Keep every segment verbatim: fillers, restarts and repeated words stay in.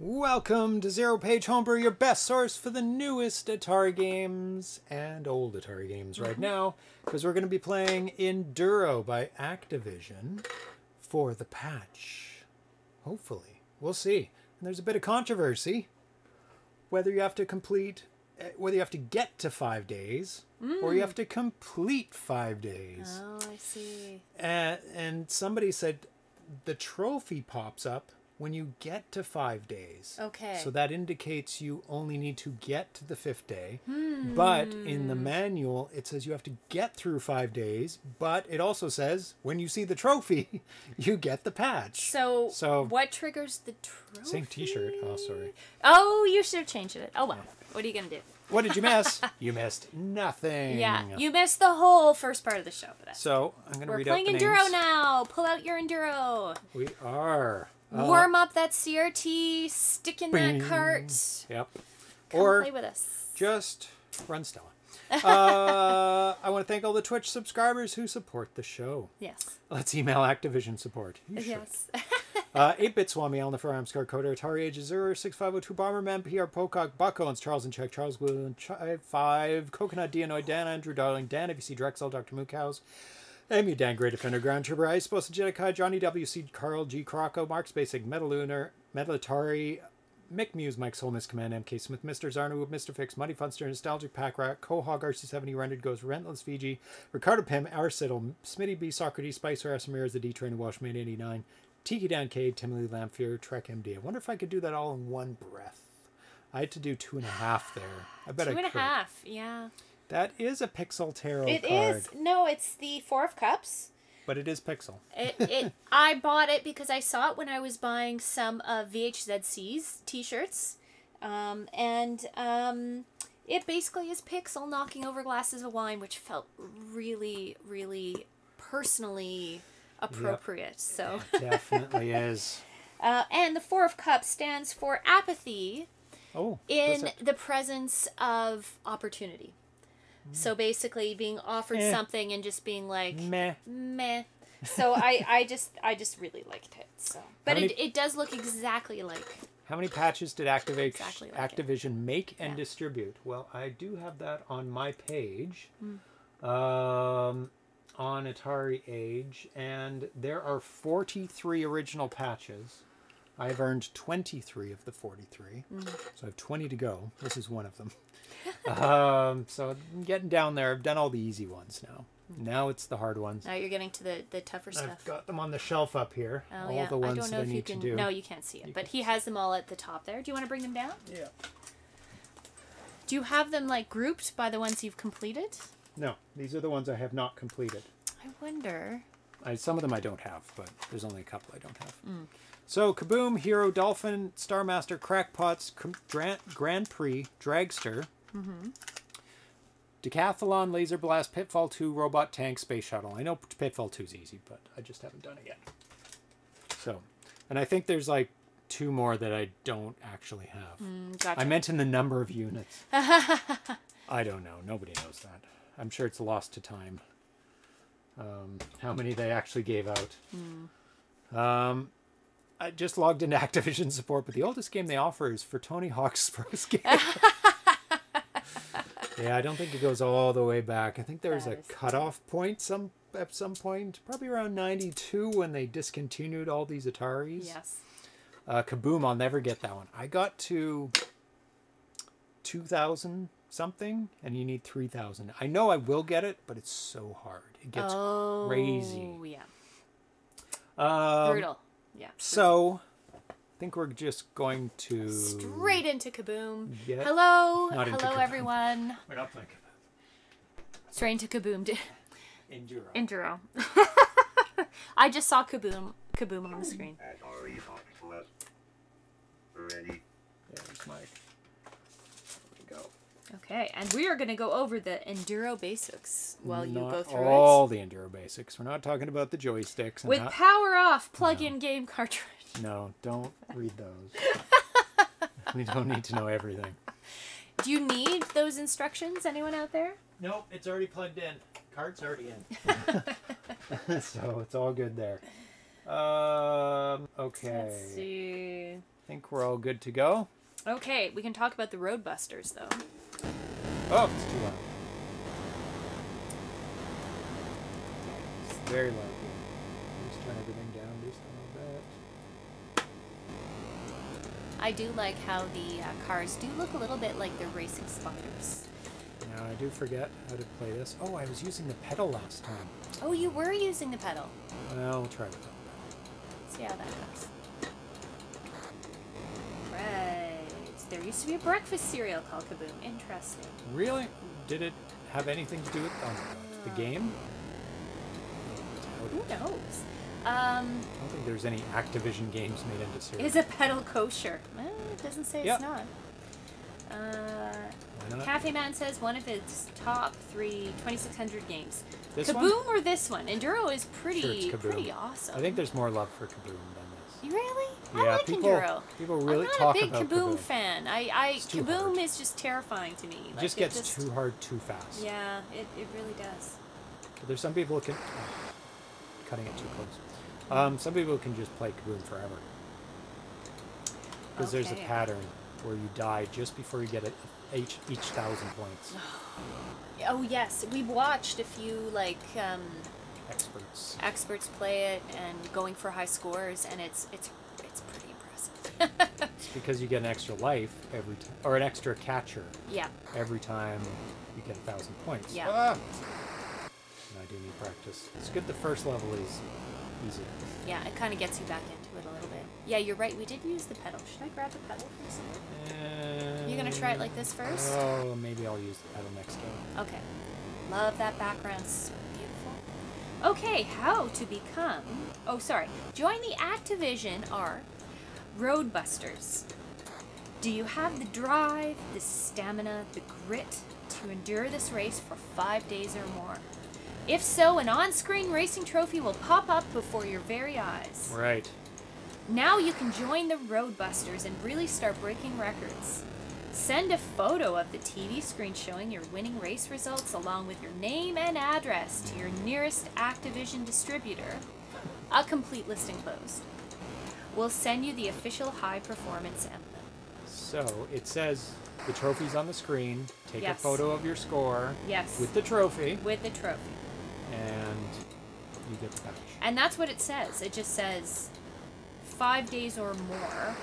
Welcome to Zero Page Homebrew, your best source for the newest Atari games and old Atari games right now, because we're going to be playing Enduro by Activision for the patch. Hopefully. We'll see. And there's a bit of controversy whether you have to complete, whether you have to get to five days mm. or you have to complete five days. Oh, I see. And, and somebody said the trophy pops up when you get to five days. Okay. So that indicates you only need to get to the fifth day. Hmm. But in the manual, it says you have to get through five days. But it also says when you see the trophy, you get the patch. So, so what triggers the trophy? Same t-shirt. Oh, sorry. Oh, you should have changed it. Oh, well. What are you going to do? What did you miss? You missed nothing. Yeah, you missed the whole first part of the show. But so I'm going to read out the names. We're playing Enduro now. Pull out your Enduro. We are. Uh, Warm up that C R T, stick in bing. That cart. Yep. Come or play with us. Just run Stella. Uh, I want to thank all the Twitch subscribers who support the show. Yes. Let's email Activision support. You yes. uh, eight bit Swami, Alan the Forearm, Scar Coder, Atari Age, Azure, six five oh two, Bomberman, P R, Pocock, Buckholz, Charles and Czech, Charles Glue, Chive, five, Coconut, Dianoid, Dan, Andrew, Darling, Dan, if you see Drexel, Doctor Mookhouse. Emu Dan, Great Defender, Ground Trooper, Ice Boss, Jedekai, Johnny W C, Carl G, Crocco, Mark Spacek, Metalunar, Metalatari, Mick Muse, Mike Solmis, Command M K Smith, Mister Zarnu, Mister Fix, Muddy Funster, Nostalgic Pack Rat, Cohog, R C seventy, Rendered Ghost, Rentless Fiji, Ricardo Pym, Arsiddle, Smitty B, Socrates, Spicer, Asamiras, the D Train, Welshman eighty-nine, Tiki Dan K, Timely Lamphere, Trek M D. I wonder if I could do that all in one breath. I had to do two and a half there. I bet I could. Two and a half, yeah. That is a Pixel Tarot card. It is. No, it's the Four of Cups. But it is Pixel. it, it. I bought it because I saw it when I was buying some uh, V H Z C's t-shirts. Um, and um, it basically is Pixel knocking over glasses of wine, which felt really, really personally appropriate. Yep. So it definitely is. Uh, and the Four of Cups stands for apathy oh, in the presence of opportunity. So basically being offered eh. something and just being like, meh. meh. So I, I just I just really liked it. So, But many, it, it does look exactly like... How many patches did Activate, exactly like Activision it. make and yeah. distribute? Well, I do have that on my page mm. um, on Atari Age. And there are forty-three original patches. I've earned twenty-three of the forty-three. Mm. So I have twenty to go. This is one of them. um, so I'm getting down there. I've done all the easy ones now. Now it's the hard ones. Now you're getting to the, the tougher stuff. I've got them on the shelf up here. Oh, all yeah. the ones I don't know that if I need you can, to do. No, you can't see it. You but he has them all at the top there. Do you want to bring them down? Yeah. Do you have them like grouped by the ones you've completed? No. These are the ones I have not completed. I wonder. I, some of them I don't have, but there's only a couple I don't have. Mm. So, Kaboom, Hero, Dolphin, Star Master, Crackpots, Grand, Grand Prix, Dragster, mm-hmm. Decathlon, Laser Blast, Pitfall two, Robot Tank, Space Shuttle. I know Pitfall two is easy, but I just haven't done it yet. So, and I think there's like two more that I don't actually have. Mm, gotcha. I meant in the number of units. I don't know. Nobody knows that. I'm sure it's lost to time. Um, how many they actually gave out. Mm. Um... I just logged into Activision support, but the oldest game they offer is for Tony Hawk's first game. Yeah, I don't think it goes all the way back. I think there's a cutoff point some at some point, probably around ninety-two when they discontinued all these Ataris. Yes. Uh, Kaboom, I'll never get that one. I got to two thousand something, and you need three thousand. I know I will get it, but it's so hard. It gets oh, crazy. Oh, yeah. Um, Brutal. Yeah. So, I think we're just going to... Straight into Kaboom. Get... Hello. Not Hello, Kaboom. Everyone. We're not playing Kaboom. Straight into Kaboom. Enduro. Enduro. I just saw Kaboom Kaboom on the screen. Ready. There's my... There we go. Okay, and we are going to go over the Enduro basics while not you go through all it. all the Enduro basics. We're not talking about the joysticks. And With not... power off, plug-in no. game cartridge. No, don't read those. We don't need to know everything. Do you need those instructions? Anyone out there? Nope, it's already plugged in. Cart's already in. So it's all good there. Um, okay. Let's see. think we're all good to go. Okay, we can talk about the Roadbusters, though. Oh, it's too loud. It's very loud. Just turn everything down just a little bit. I do like how the uh, cars do look a little bit like they're racing spotters. Now, I do forget how to play this. Oh, I was using the pedal last time. Oh, you were using the pedal. Well, we'll try with that. See how that goes. There used to be a breakfast cereal called Kaboom. Interesting. Really? Did it have anything to do with um, the game? Who knows? Um, I don't think there's any Activision games made into cereal. Is a pedal kosher? Well, it doesn't say yep. It's not. Uh, not. Cafe Man says one of its top three twenty-six hundred games. This Kaboom one? Or this one? Enduro is pretty, sure pretty awesome. I think there's more love for Kaboom than this. Really? Yeah, I like people, Enduro. People really I'm not a big Kaboom, Kaboom fan. I, I Kaboom hard. Is just terrifying to me. It like, just gets it just, too hard too fast. Yeah, it, it really does. But there's some people who can... Oh, cutting it too close. Um, some people can just play Kaboom forever. Because okay. There's a pattern where you die just before you get a, each, each thousand points. Oh, yes. We watched a few, like... Um, experts. Experts play it and going for high scores, and it's... it's pretty impressive. It's because you get an extra life every time, or an extra catcher. Yeah. Every time you get a thousand points. Yeah. Ah! And I do need practice. It's good the first level is easier. Yeah, it kind of gets you back into it a little bit. Yeah, you're right. We did use the pedal. Should I grab the pedal from somewhere? Um, you're going to try it like this first? Oh, maybe I'll use the pedal next game. Okay. Love that background. So beautiful. Okay, how to become... Oh, sorry. Join the Activision are Roadbusters. Do you have the drive, the stamina, the grit to endure this race for five days or more? If so, an on-screen racing trophy will pop up before your very eyes. Right. Now you can join the Roadbusters and really start breaking records. Send a photo of the T V screen showing your winning race results along with your name and address to your nearest Activision distributor. A complete list enclosed. We'll send you the official high performance emblem. So it says the trophy's on the screen. Take yes. a photo of your score. Yes. With the trophy. With the trophy. And you get the badge. And that's what it says. It just says five days or more.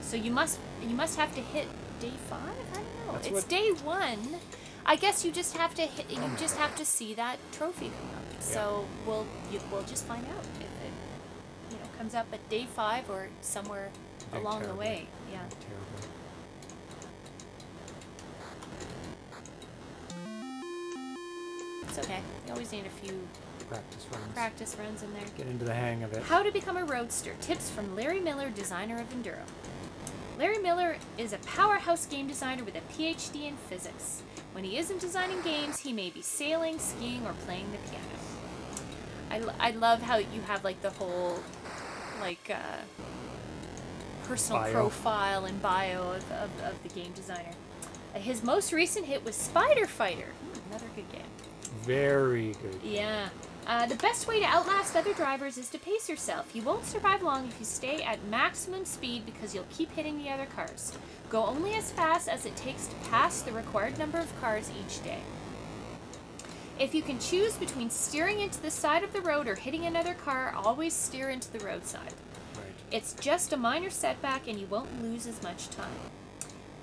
So you must you must have to hit day five? I don't know. That's it's day one. I guess you just have to hit, you oh just God. have to see that trophy come up. Yeah. So we'll you, we'll just find out if it you know comes up at day five or somewhere Big along terrible. the way. Yeah. Terrible. It's okay. You always need a few practice runs. Practice runs in there. Get into the hang of it. How to become a roadster. Tips from Larry Miller, designer of Enduro. Larry Miller is a powerhouse game designer with a P H D in physics. When he isn't designing games, he may be sailing, skiing, or playing the piano. I, I love how you have like the whole like uh, personal bio. profile and bio of, of, of the game designer. Uh, his most recent hit was Spider Fighter. Hmm, another good game. Very good game. Yeah. Uh, the best way to outlast other drivers is to pace yourself. You won't survive long if you stay at maximum speed because you'll keep hitting the other cars. Go only as fast as it takes to pass the required number of cars each day. If you can choose between steering into the side of the road or hitting another car, always steer into the roadside. Right. It's just a minor setback and you won't lose as much time.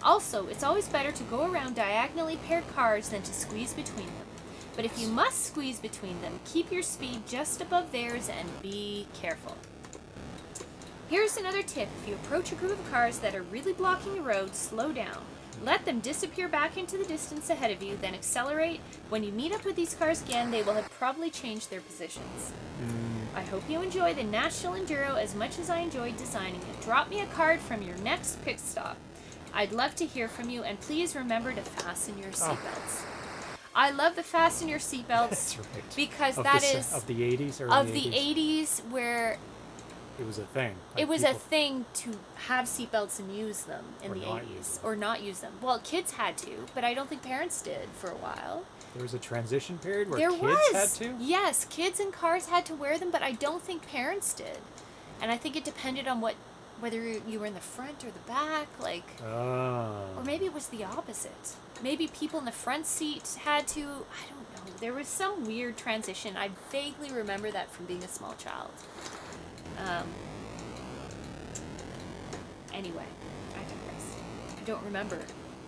Also, it's always better to go around diagonally paired cars than to squeeze between them. But if you must squeeze between them, keep your speed just above theirs and be careful. Here's another tip. If you approach a group of cars that are really blocking the road, slow down. Let them disappear back into the distance ahead of you, then accelerate. When you meet up with these cars again, they will have probably changed their positions. Mm. I hope you enjoy the National Enduro as much as I enjoyed designing it. Drop me a card from your next pit stop. I'd love to hear from you, and please remember to fasten your seatbelts. Oh. I love the fasten your seatbelts right. because of that the, is of the eighties or of the eighties where it was a thing. Like it was people. a thing to have seatbelts and use them in or the eighties or not use them. Well, kids had to, but I don't think parents did for a while. There was a transition period where there kids was. had to. Yes, kids and cars had to wear them, but I don't think parents did. And I think it depended on what whether you were in the front or the back, like, oh. Or maybe it was the opposite. Maybe people in the front seat had to, I don't know, there was some weird transition. I vaguely remember that from being a small child. Um, anyway, I digress. I don't remember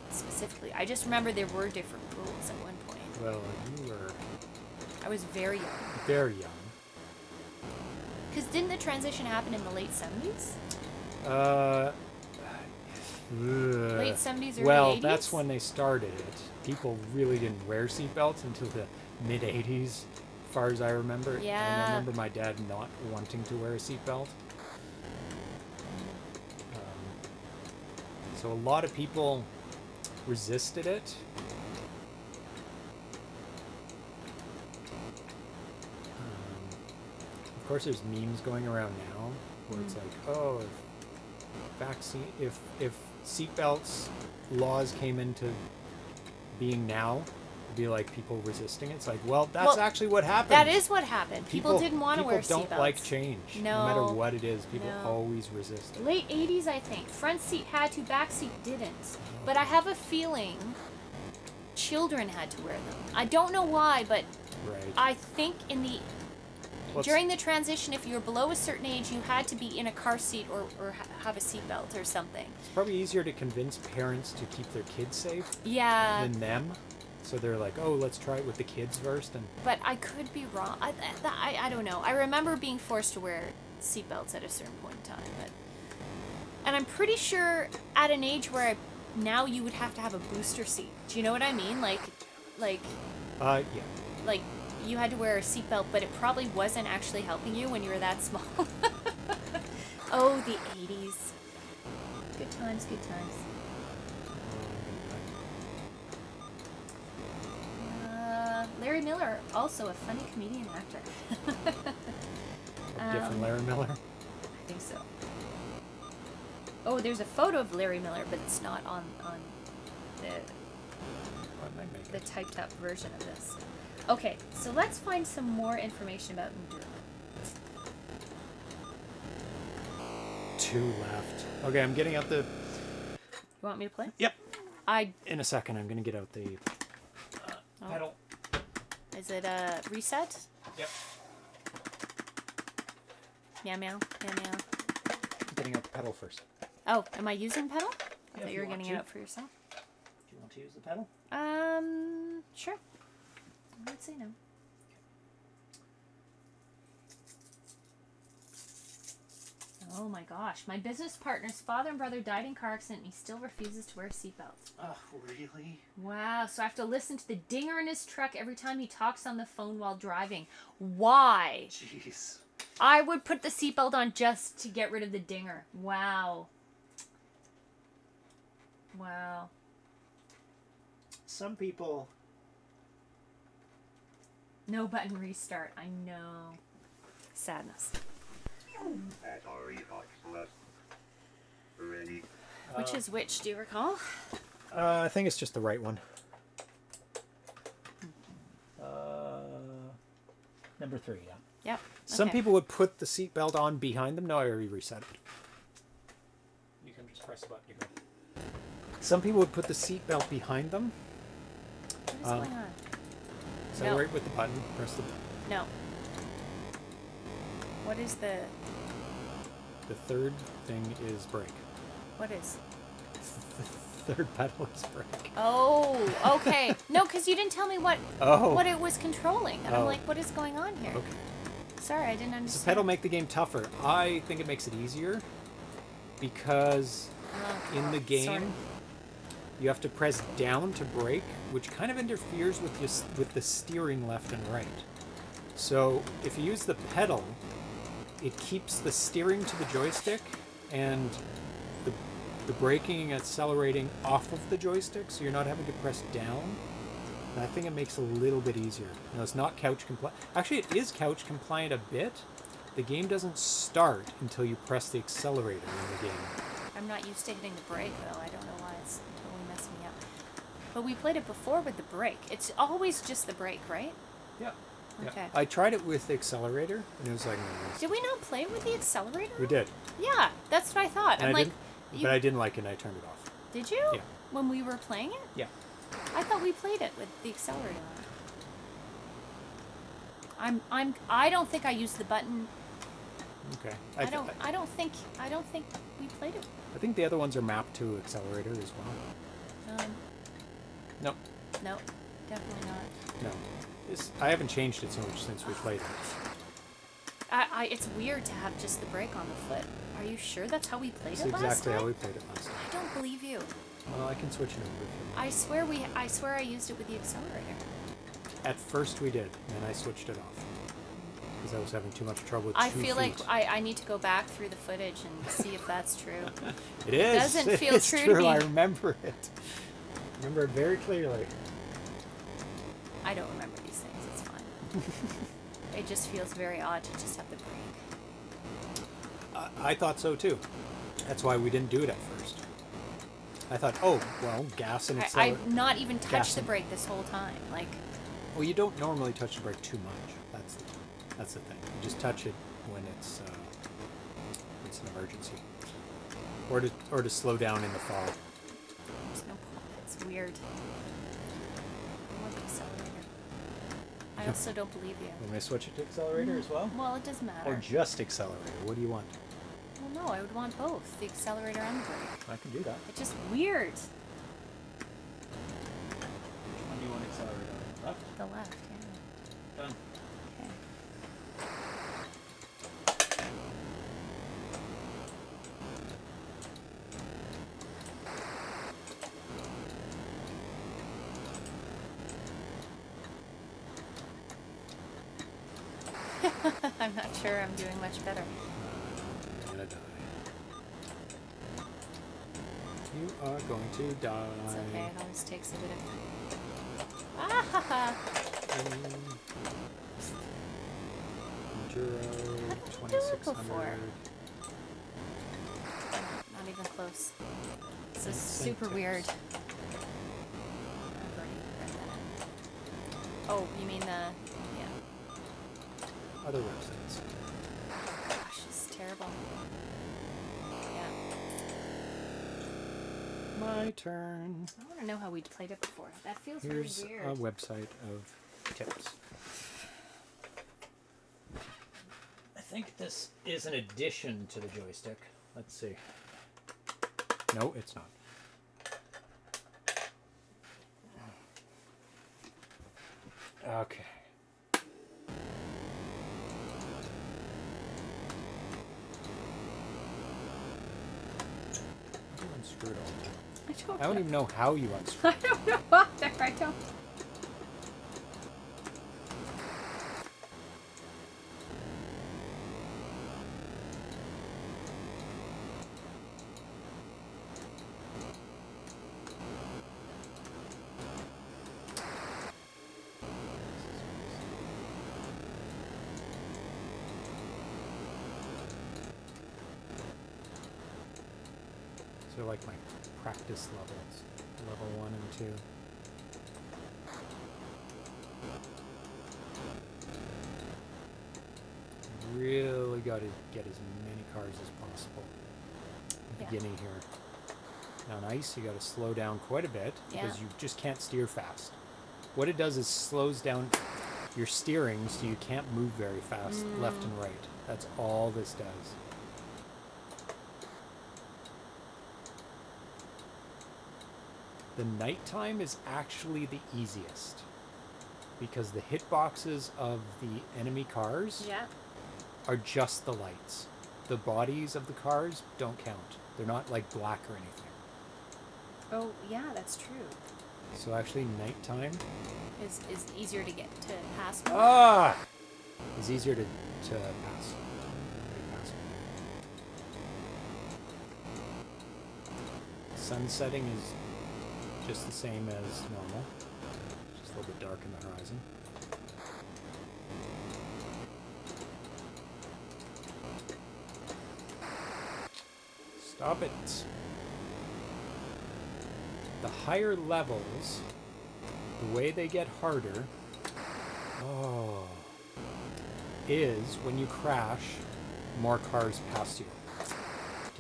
specifically. I just remember there were different rules at one point. Well, you were... I was very young. Very young. Because didn't the transition happen in the late seventies? Uh, late seventies, early well, eighties? That's when they started it. People really didn't wear seatbelts until the mid-eighties, as far as I remember. Yeah. And I remember my dad not wanting to wear a seatbelt. Um, so a lot of people resisted it. Of course, there's memes going around now where it's like, oh, if vaccine, if if seatbelts laws came into being now, it'd be like people resisting it. It's like, well, that's well, actually what happened. That is what happened. People, people didn't want to wear seatbelts. People don't like change. No, no matter what it is, people no. always resist it. Late eighties, I think. Front seat had to, back seat didn't. Oh. But I have a feeling children had to wear them. I don't know why, but right. I think in the Let's During the transition, if you were below a certain age, you had to be in a car seat or, or have a seatbelt or something. It's probably easier to convince parents to keep their kids safe yeah. than them. So they're like, oh, let's try it with the kids first. And But I could be wrong. I, I, I don't know. I remember being forced to wear seatbelts at a certain point in time. But, and I'm pretty sure at an age where I, now you would have to have a booster seat. Do you know what I mean? Like, like, uh, yeah. like, you had to wear a seatbelt, but it probably wasn't actually helping you when you were that small. Oh, the eighties. Good times, good times. Uh, Larry Miller, also a funny comedian actor. um, different Larry Miller? I think so. Oh, there's a photo of Larry Miller, but it's not on, on the, the typed up version of this. Okay, so let's find some more information about Enduro. Two left. Okay, I'm getting out the... You want me to play? Yep. I... In a second, I'm going to get out the uh, oh. pedal. Is it a reset? Yep. Meow, meow, meow, meow. I'm getting out the pedal first. Oh, am I using pedal? I yeah, thought you were getting to. it out for yourself. Do you want to use the pedal? Um, sure. Let's see now. Oh my gosh. My business partner's father and brother died in car accident and he still refuses to wear seatbelts. Oh, really? Wow. So I have to listen to the dinger in his truck every time he talks on the phone while driving. Why? Jeez. I would put the seatbelt on just to get rid of the dinger. Wow. Wow. Some people... No button restart. I know. Sadness. Which is which? Do you recall? Uh, I think it's just the right one. Uh, number three, yeah. Yep. Okay. Some people would put the seatbelt on behind them. No, I already reset it. You can just press the button. You can... Some people would put the seatbelt behind them. What's um, going on? Accelerate no. with the button. Press the button. No. What is the... The third thing is brake. What is? The third pedal is brake. Oh, okay. No, because you didn't tell me what oh. what it was controlling. And oh. I'm like, what is going on here? Okay. Sorry, I didn't understand. Does the pedal make the game tougher? I think it makes it easier because oh, in the game... Sorry. You have to press down to brake, which kind of interferes with your, with the steering left and right. So if you use the pedal, it keeps the steering to the joystick and the, the braking and accelerating off of the joystick, so you're not having to press down. And I think it makes it a little bit easier. Now, it's not couch compliant. Actually, it is couch compliant a bit. The game doesn't start until you press the accelerator in the game. I'm not used to hitting the brake, though. I don't know why it's... But we played it before with the brake. It's always just the brake, right? Yeah. Okay. Yeah. I tried it with the accelerator, and it was like... Did we not play with the accelerator? We did. Yeah. That's what I thought. And I'm I like, you... But I didn't like it and I turned it off. Did you? Yeah. When we were playing it? Yeah. I thought we played it with the accelerator. I'm I'm I don't think I used the button. Okay. I, I don't I, I don't think I don't think we played it. I think the other ones are mapped to accelerator as well. Um Nope. No, definitely not. No. This I haven't changed it so much since we played it. I, I it's weird to have just the brake on the foot. Are you sure that's how we played that's it last exactly time? Exactly how we played it last time. I don't believe you. Well, I can switch it over if you want. I swear we I swear I used it with the accelerator. At first we did, and I switched it off because I was having too much trouble with I two feel feet. like I, I need to go back through the footage and see if that's true. It is. It doesn't it feel is true, true to me. I remember it. I remember it very clearly. I don't remember these things. It's fine. It just feels very odd to just have the break. Uh, I thought so too. That's why we didn't do it at first. I thought, oh, well, gas and accelerator. I've not even touched the brake this whole time. Like. Well, you don't normally touch the brake too much. That's the, that's the thing. You just touch it when it's uh, it's an emergency, or to or to slow down in the fall. There's no. It's weird. I want the accelerator. I also don't believe you. Want me to switch it to accelerator as well? Well, it doesn't matter. Or just accelerator. What do you want? Well, no, I would want both, the accelerator and the brake. I can do that. It's just weird. Which one do you want accelerator? Left? The left, yeah. Done. Okay. I'm not sure I'm doing much better. I'm gonna die. You are going to die. It's okay, it always takes a bit of time. Ah, Enduro twenty-six hundred. Not even close. This is super weird. Oh, you mean the yeah. Other websites. Gosh, it's terrible. My turn. I want to know how we played it before. That feels really weird. Here's a website of tips. I think this is an addition to the joystick. Let's see. No, it's not. Okay. Unscrewed all the time. I don't, I don't even know how you unscrew. I don't know either. I don't. So like my practice levels, level one and two. Really got to get as many cars as possible in the yeah. beginning here. Now on ice, you got to slow down quite a bit because yeah. you just can't steer fast. What it does is slows down your steering so you can't move very fast mm. left and right. That's all this does. The nighttime is actually the easiest because the hitboxes of the enemy cars yeah. are just the lights. The bodies of the cars don't count. They're not like black or anything. Oh, yeah, that's true. So actually nighttime is, is easier to get to pass. More. Ah! It's easier to, to pass. Sun setting is just the same as normal, just a little bit dark in the horizon. Stop it! The higher levels, the way they get harder, oh, is when you crash, more cars pass you.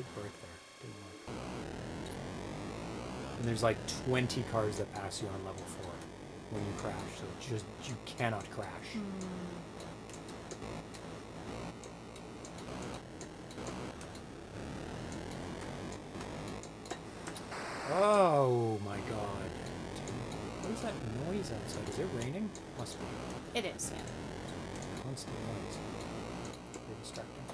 did work there. Didn't work. And there's like twenty cars that pass you on level four when you crash, so it's just you cannot crash. Mm. Oh my god. What is that noise outside? Is it raining? Must be. It is, yeah. Constant noise. Very distracting.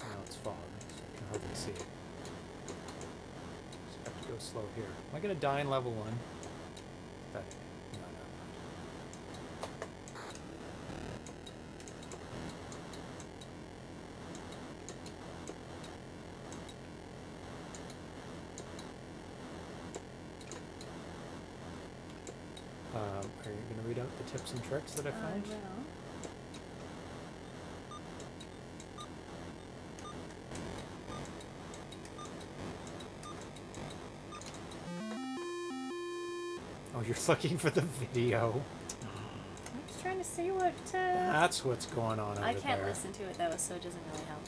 Now it's fog, so I can hardly see it. Just have to go slow here. Am I going to die in level one? That tips and tricks that I found. Uh, yeah. Oh, you're looking for the video. I'm just trying to see what. Uh, That's what's going on. Over I can't there. listen to it though, so it doesn't really help.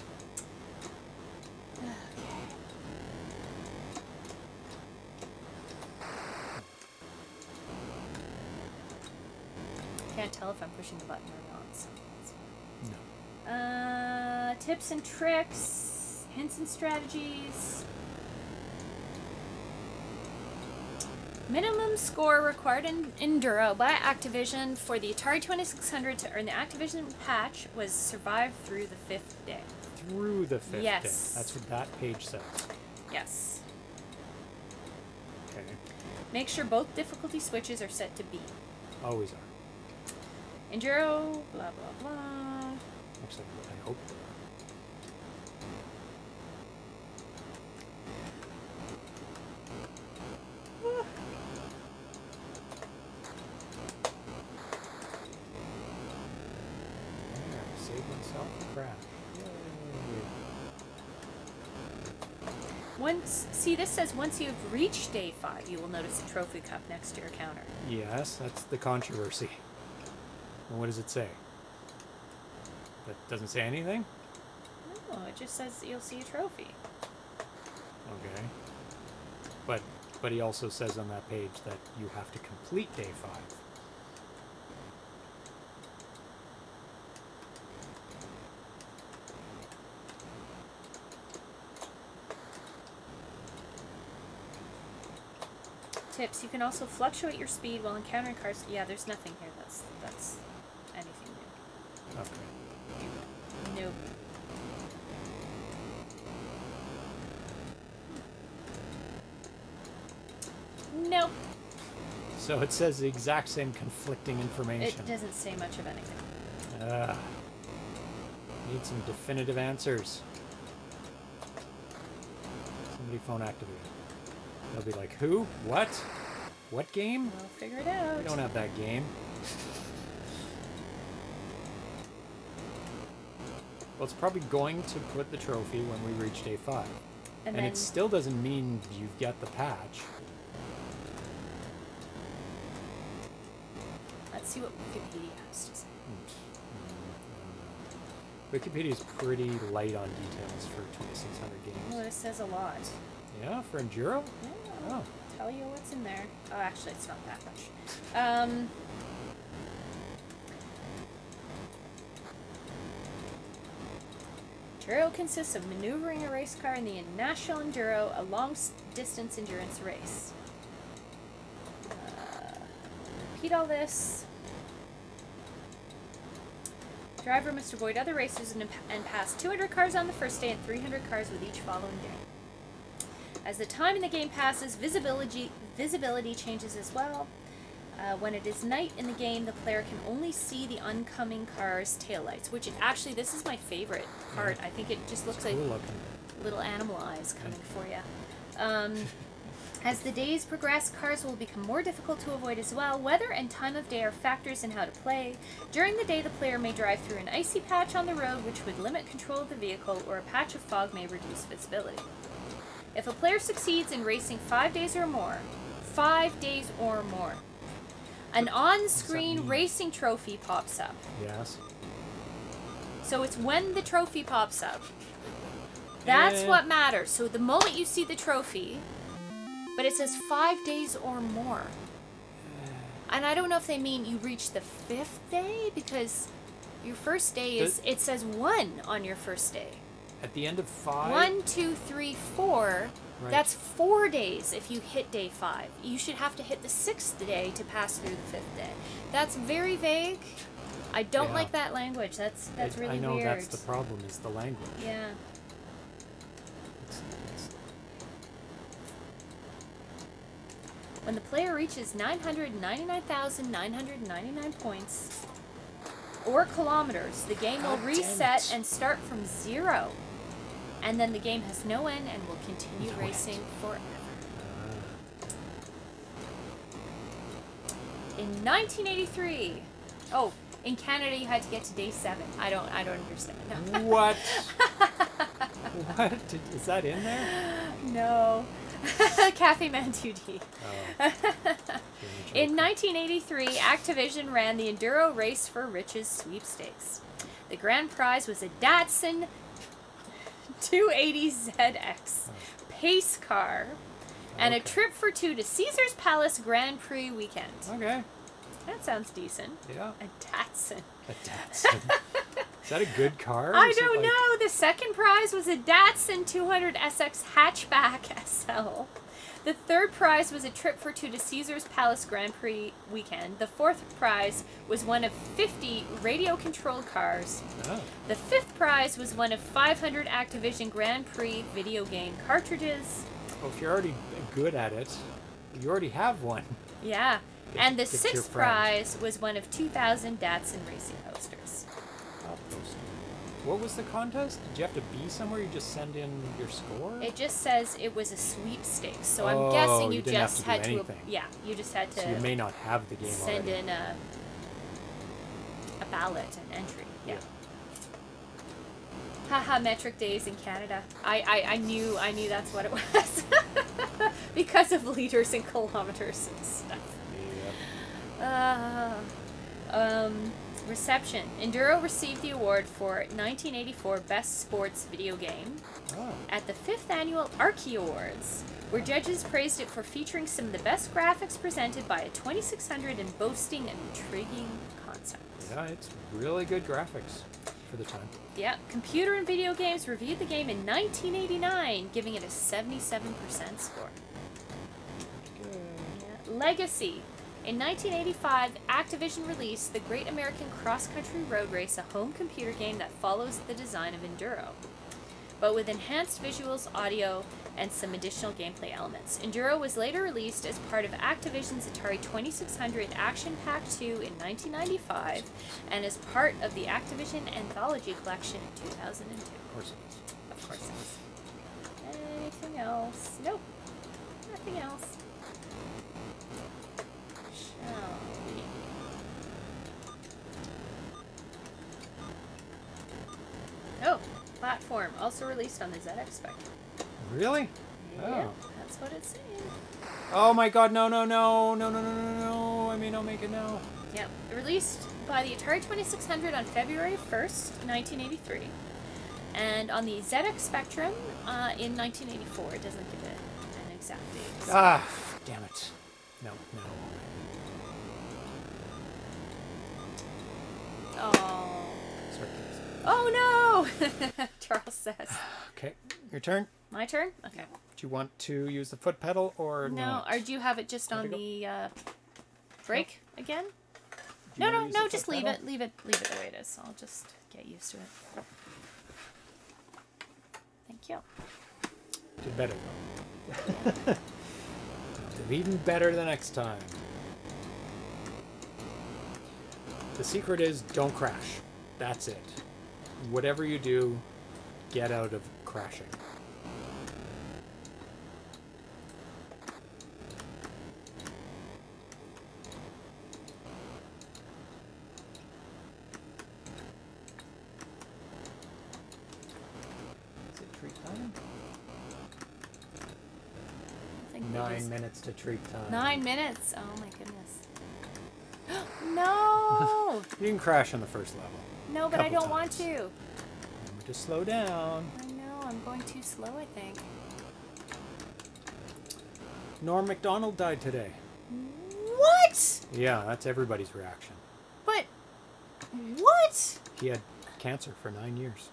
Tell if I'm pushing the button or not. So no. Uh, tips and tricks, hints and strategies. Minimum score required in Enduro by Activision for the Atari twenty-six hundred to earn the Activision patch was survive through the fifth day. Through the fifth yes. day. Yes. That's what that page says. Yes. Okay. Make sure both difficulty switches are set to B. Always are. Enduro, blah, blah, blah. Actually, I hope. Ah. There, I saved myself a crash. Once, see, this says once you've reached day five, you will notice a trophy cup next to your counter. Yes, that's the controversy. What does it say? That doesn't say anything? No, it just says that you'll see a trophy. Okay. But but he also says on that page that you have to complete day five. Tips, you can also fluctuate your speed while encountering cars. Yeah, there's nothing here that's that's anything new. Okay. Nope. Nope. So it says the exact same conflicting information. It doesn't say much of anything. Uh, need some definitive answers. Somebody phone Activision. They'll be like, who? What? What game? We'll figure it out. We don't have that game. Well, it's probably going to put the trophy when we reach day five. And, and it still doesn't mean you've got the patch. Let's see what Wikipedia has to say. Mm. Wikipedia is pretty light on details for twenty-six hundred games. Well, it says a lot. Yeah, for Enduro? Yeah. Oh. Tell you what's in there. Oh, actually, it's not that much. Um... Enduro consists of maneuvering a race car in the National Enduro, a long-distance endurance race. Uh, repeat all this. Driver must avoid other racers and, and pass two hundred cars on the first day and three hundred cars with each following day. As the time in the game passes, visibility, visibility changes as well. Uh, when it is night in the game, the player can only see the oncoming car's taillights, which is actually, this is my favorite part. Yeah. I think it just looks cool like looking. Little animal eyes coming yeah. for you. Um, as the days progress, cars will become more difficult to avoid as well. Weather and time of day are factors in how to play. During the day, the player may drive through an icy patch on the road, which would limit control of the vehicle, or a patch of fog may reduce visibility. If a player succeeds in racing five days or more, five days or more, An on-screen racing trophy pops up. Yes. So it's when the trophy pops up. That's yeah. what matters. So the moment you see the trophy, but it says five days or more. And I don't know if they mean you reach the fifth day, because your first day is, the, it says one on your first day. At the end of five? One, two, three, four. Right. That's four days if you hit day five. You should have to hit the sixth day to pass through the fifth day. That's very vague. I don't yeah. like that language. That's that's I, really weird. I know weird. That's the problem, is the language. Yeah. When the player reaches nine hundred ninety-nine thousand nine hundred ninety-nine points or kilometers, the game God will reset and start from zero. And then the game has no end and will continue no racing end. forever. In nineteen eighty-three, oh, in Canada you had to get to day seven. I don't, I don't understand. No. What? What? Did, is that in there? No. Kathy Man two D. Oh. In nineteen eighty-three, Activision ran the Enduro Race for Riches sweepstakes. The grand prize was a Datsun two eighty Z X pace car and okay. a trip for two to Caesar's Palace Grand Prix weekend. Okay. That sounds decent. Yeah. A Datsun. A Datsun. Is that a good car? I don't like... know. The second prize was a Datsun two hundred S X hatchback S L. The third prize was a trip for two to Caesar's Palace Grand Prix weekend. The fourth prize was one of fifty radio-controlled cars. Oh. The fifth prize was one of five hundred Activision Grand Prix video game cartridges. Well, if you're already good at it, you already have one. Yeah. It, and the sixth prize was one of two thousand Datsun racing posters. What was the contest? Did you have to be somewhere? You just send in your score? It just says it was a sweepstakes, so oh, I'm guessing you, you didn't just have to do had anything. to. Yeah, you just had to. So you may not have the game. Send already. in a a ballot, an entry. Yeah. Haha, yeah. metric days in Canada. I, I I knew I knew that's what it was because of liters and kilometers and stuff. Yeah. Uh, um. Reception. Enduro received the award for nineteen eighty-four Best Sports Video Game oh. at the fifth Annual Archie Awards, where judges praised it for featuring some of the best graphics presented by a twenty-six hundred and boasting an intriguing concept. Yeah, it's really good graphics for the time. Yeah. Computer and Video Games reviewed the game in nineteen eighty-nine, giving it a seventy-seven percent score. Good. Yeah. Legacy. In nineteen eighty-five, Activision released the Great American Cross-Country Road Race, a home computer game that follows the design of Enduro, but with enhanced visuals, audio, and some additional gameplay elements. Enduro was later released as part of Activision's Atari twenty-six hundred Action Pack two in nineteen ninety-five, and as part of the Activision Anthology Collection in two thousand two. Of course it is. Of course it is. Anything else? Nope. Nothing else. Oh, platform also released on the Z X Spectrum. Really? Oh. Yeah, that's what it's saying. Oh my God! No, no, no, no, no, no, no, no! I mean, I'll make it now. Yep. Released by the Atari twenty-six hundred on February first, nineteen eighty-three, and on the Z X Spectrum uh, in nineteen eighty-four. It doesn't give it an exact date. So. Ah, damn it! No, no. Oh. Oh no! Charles says. Okay, your turn. My turn? Okay. Do you want to use the foot pedal or no? No, or do you have it just on the uh, brake no. again? No, no, no, just leave pedal? it. Leave it. Leave it the way it is. I'll just get used to it. Thank you. Did better though. Yeah. Did even better the next time. The secret is don't crash. That's it. Whatever you do, get out of crashing. Is it treat time? I think Nine minutes to treat time. Nine minutes? Oh my goodness. No! You can crash on the first level. No, but I don't times. want to. Remember to slow down. I know, I'm going too slow, I think. Norm MacDonald died today. What? Yeah, that's everybody's reaction. But, what? He had cancer for nine years.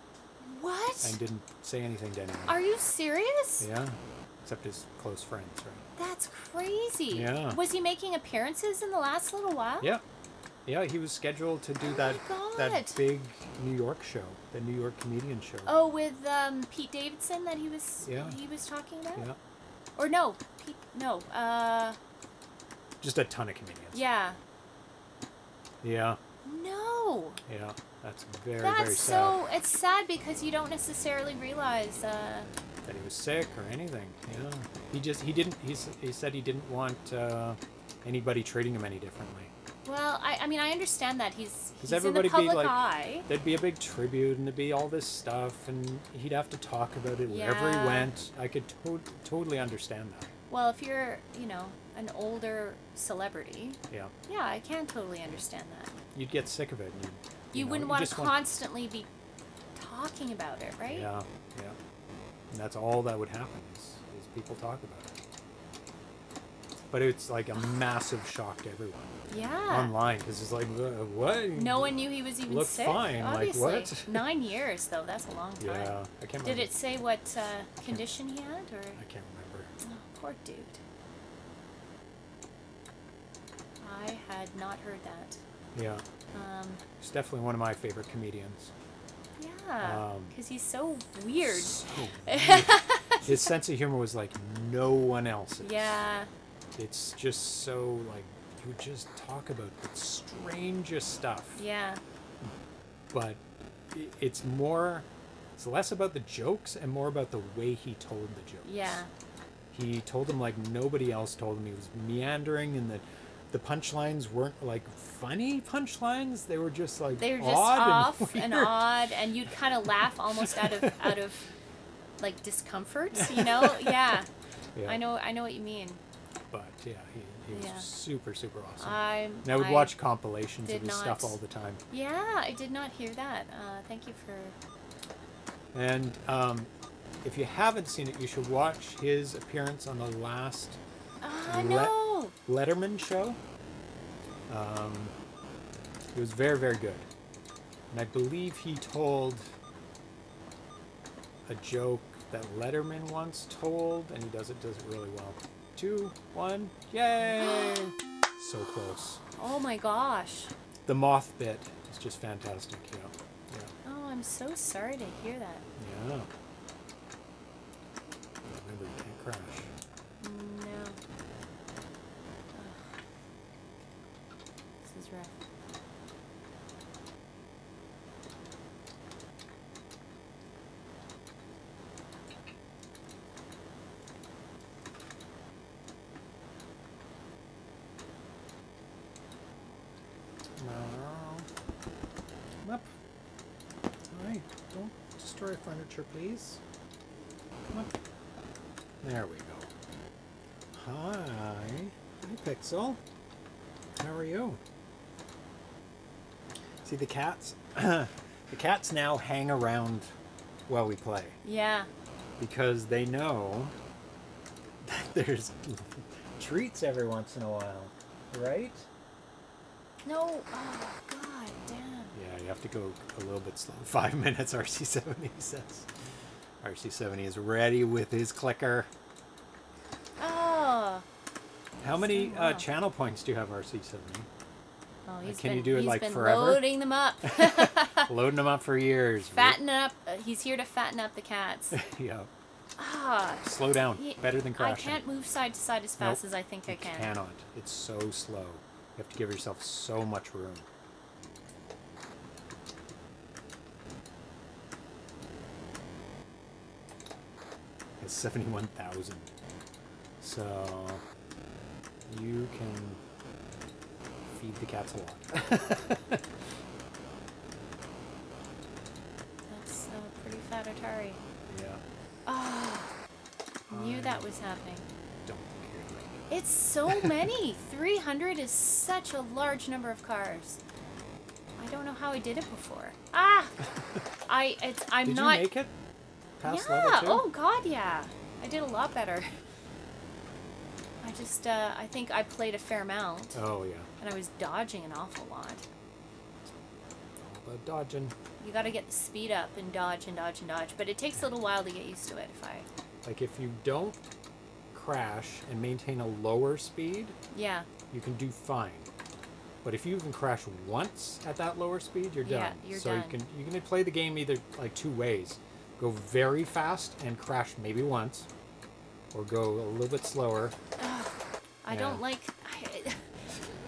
What? And didn't say anything to anyone. Are you serious? Yeah, except his close friends, right? That's crazy. Yeah. Was he making appearances in the last little while? Yeah. Yeah, he was scheduled to do oh that that big New York show, the New York comedian show. Oh, with um, Pete Davidson that he was yeah. he was talking about? Yeah. Or no, Pete, no. Uh, Just a ton of comedians. Yeah. Yeah. No. Yeah, that's very, that's very sad. That's so, it's sad because you don't necessarily realize uh, that he was sick or anything. Yeah. He just, he didn't, he's, he said he didn't want uh, anybody treating him any differently. Well, I, I mean, I understand that he's, he's in the public like, eye. There'd be a big tribute and there'd be all this stuff and he'd have to talk about it yeah. wherever he went. I could to totally understand that. Well, if you're, you know, an older celebrity, yeah, yeah, I can totally understand that. You'd get sick of it. And you you know, wouldn't you want to constantly want... be talking about it, right? Yeah, yeah. And that's all that would happen is, is people talk about it. But it's like a massive shock to everyone. Yeah. Online, because it's like, what? No one knew he was even Looked sick. Looked fine. Obviously. Like, what? Nine years, though. That's a long time. Yeah, I can't remember. Did it say what uh, condition he had? Or? I can't remember. Oh, poor dude. I had not heard that. Yeah. Um, he's definitely one of my favorite comedians. Yeah, because um, he's so weird. So weird. His sense of humor was like no one else's. Yeah. It's just so like you just talk about the strangest stuff. Yeah. But it's more, it's less about the jokes and more about the way he told the jokes. Yeah. He told them like nobody else told him. He was meandering and the. The punchlines weren't like funny punchlines. They were just like they were just off and, and odd, and you'd kind of laugh almost out of out of like discomfort, you know? Yeah. yeah, I know, I know what you mean. But yeah, he, he yeah. was super, super awesome. I'm, and I would I watch compilations of his not, stuff all the time. Yeah, I did not hear that. Uh, thank you for. And um, if you haven't seen it, you should watch his appearance on the last. Uh, no. Letterman show. Um, it was very, very good. And I believe he told a joke that Letterman once told, and he does it does it really well. Two, one, yay! So close. Oh my gosh. The moth bit is just fantastic, you know. Yeah. Oh, I'm so sorry to hear that. Yeah. Remember, you can't crash. Rough. No. Come up. Alright, don't destroy furniture, please. Come up. There we go. Hi. Hi, Pixel. How are you? See, the cats, the cats now hang around while we play. Yeah. Because they know that there's treats every once in a while, right? No. Oh, God damn. Yeah, you have to go a little bit slow. Five minutes, R C seventy says. R C seventy is ready with his clicker. Oh. How many uh, channel points do you have, R C seventy? Oh, he's Can been, you do it like forever? He's been loading them up. Loading them up for years. Fatten up. Uh, he's here to fatten up the cats. yeah. Ah. Slow down. He, Better than crashing. I can't move side to side as fast nope, as I think I can. You cannot. It's so slow. You have to give yourself so much room. It's seventy-one thousand. So you can... feed the cats a lot. That's a pretty fat Atari. Yeah. Oh, knew I that was happening. Don't think you're like it. It's so many. three hundred is such a large number of cars. I don't know how I did it before. Ah! I, it's, I'm did not... Did you make it? Past yeah. level two? Oh, God, yeah. I did a lot better. I just, uh, I think I played a fair amount. Oh, yeah. And I was dodging an awful lot. All about dodging. You gotta get the speed up and dodge and dodge and dodge. But it takes a little while to get used to it if I... Like, if you don't crash and maintain a lower speed... Yeah. You can do fine. But if you even crash once at that lower speed, you're done. Yeah, you're so done. you can you can play the game either like two ways: go very fast and crash maybe once, or go a little bit slower. Ugh, I yeah. don't like I,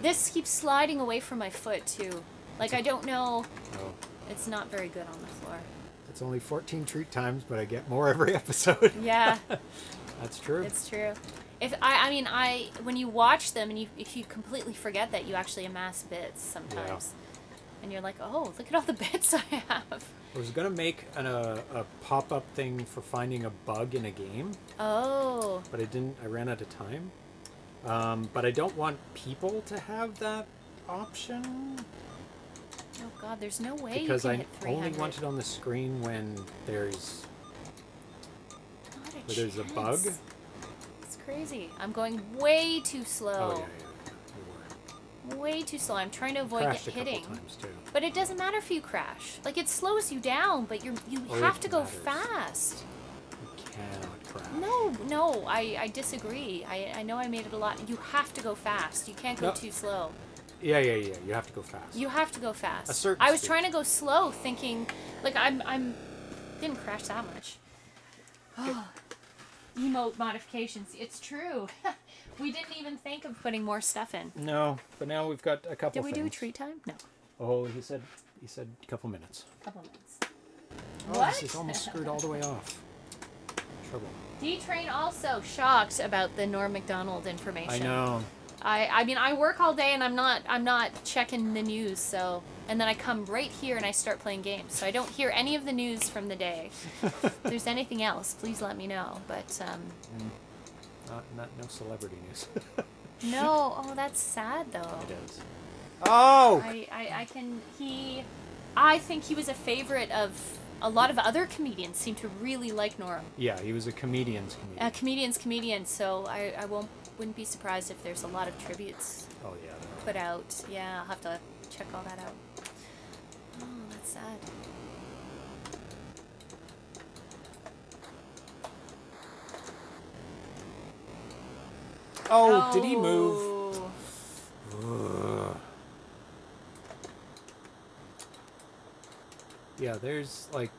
this. Keeps sliding away from my foot too. Like I don't know. Oh. It's not very good on the floor. It's only fourteen treat times, but I get more every episode. Yeah, that's true. It's true. If I, I mean, I when you watch them and you if you completely forget that you actually amass bits sometimes, yeah. and you're like, oh, look at all the bits I have. I was gonna make an, a a pop up thing for finding a bug in a game. Oh. But I didn't. I ran out of time. Um, but I don't want people to have that option. Oh God, there's no way. Because you can I hit three hundred. Only want it on the screen when there's Not a when there's chance. a bug. Crazy. I'm going way too slow. Oh, yeah, yeah. You were. Way too slow. I'm trying to avoid get hitting. Times too. But it doesn't matter if you crash. Like it slows you down, but you're, you you have to go matters. fast. You cannot crash. No, no, I, I disagree. I, I know I made it a lot. You have to go fast. You can't go no. too slow. Yeah, yeah, yeah. You have to go fast. You have to go fast. A certain I was speed. trying to go slow, thinking like I'm I'm didn't crash that much. Oh. Emote modifications. It's true. We didn't even think of putting more stuff in. No, but now we've got a couple. Did we things. do a treat time? No. Oh, he said. He said a couple minutes. Couple minutes. Oh, what? This is almost screwed all the way off. Trouble. D-Train also shocked about the Norm MacDonald information. I know. I I mean I work all day and I'm not I'm not checking the news, so and then I come right here and I start playing games, so I don't hear any of the news from the day. If there's anything else, please let me know. But um, mm. not not no celebrity news. No, oh that's sad though. It is. Oh. I, I I can he, I think he was a favorite of a lot of other comedians. Seem to really like Norm. Yeah, he was a comedian's comedian. A comedian's comedian, so I I won't. Wouldn't be surprised if there's a lot of tributes oh, yeah, put out. Yeah, I'll have to check all that out. Oh, that's sad. Oh, oh. did he move? Ugh. Yeah, there's like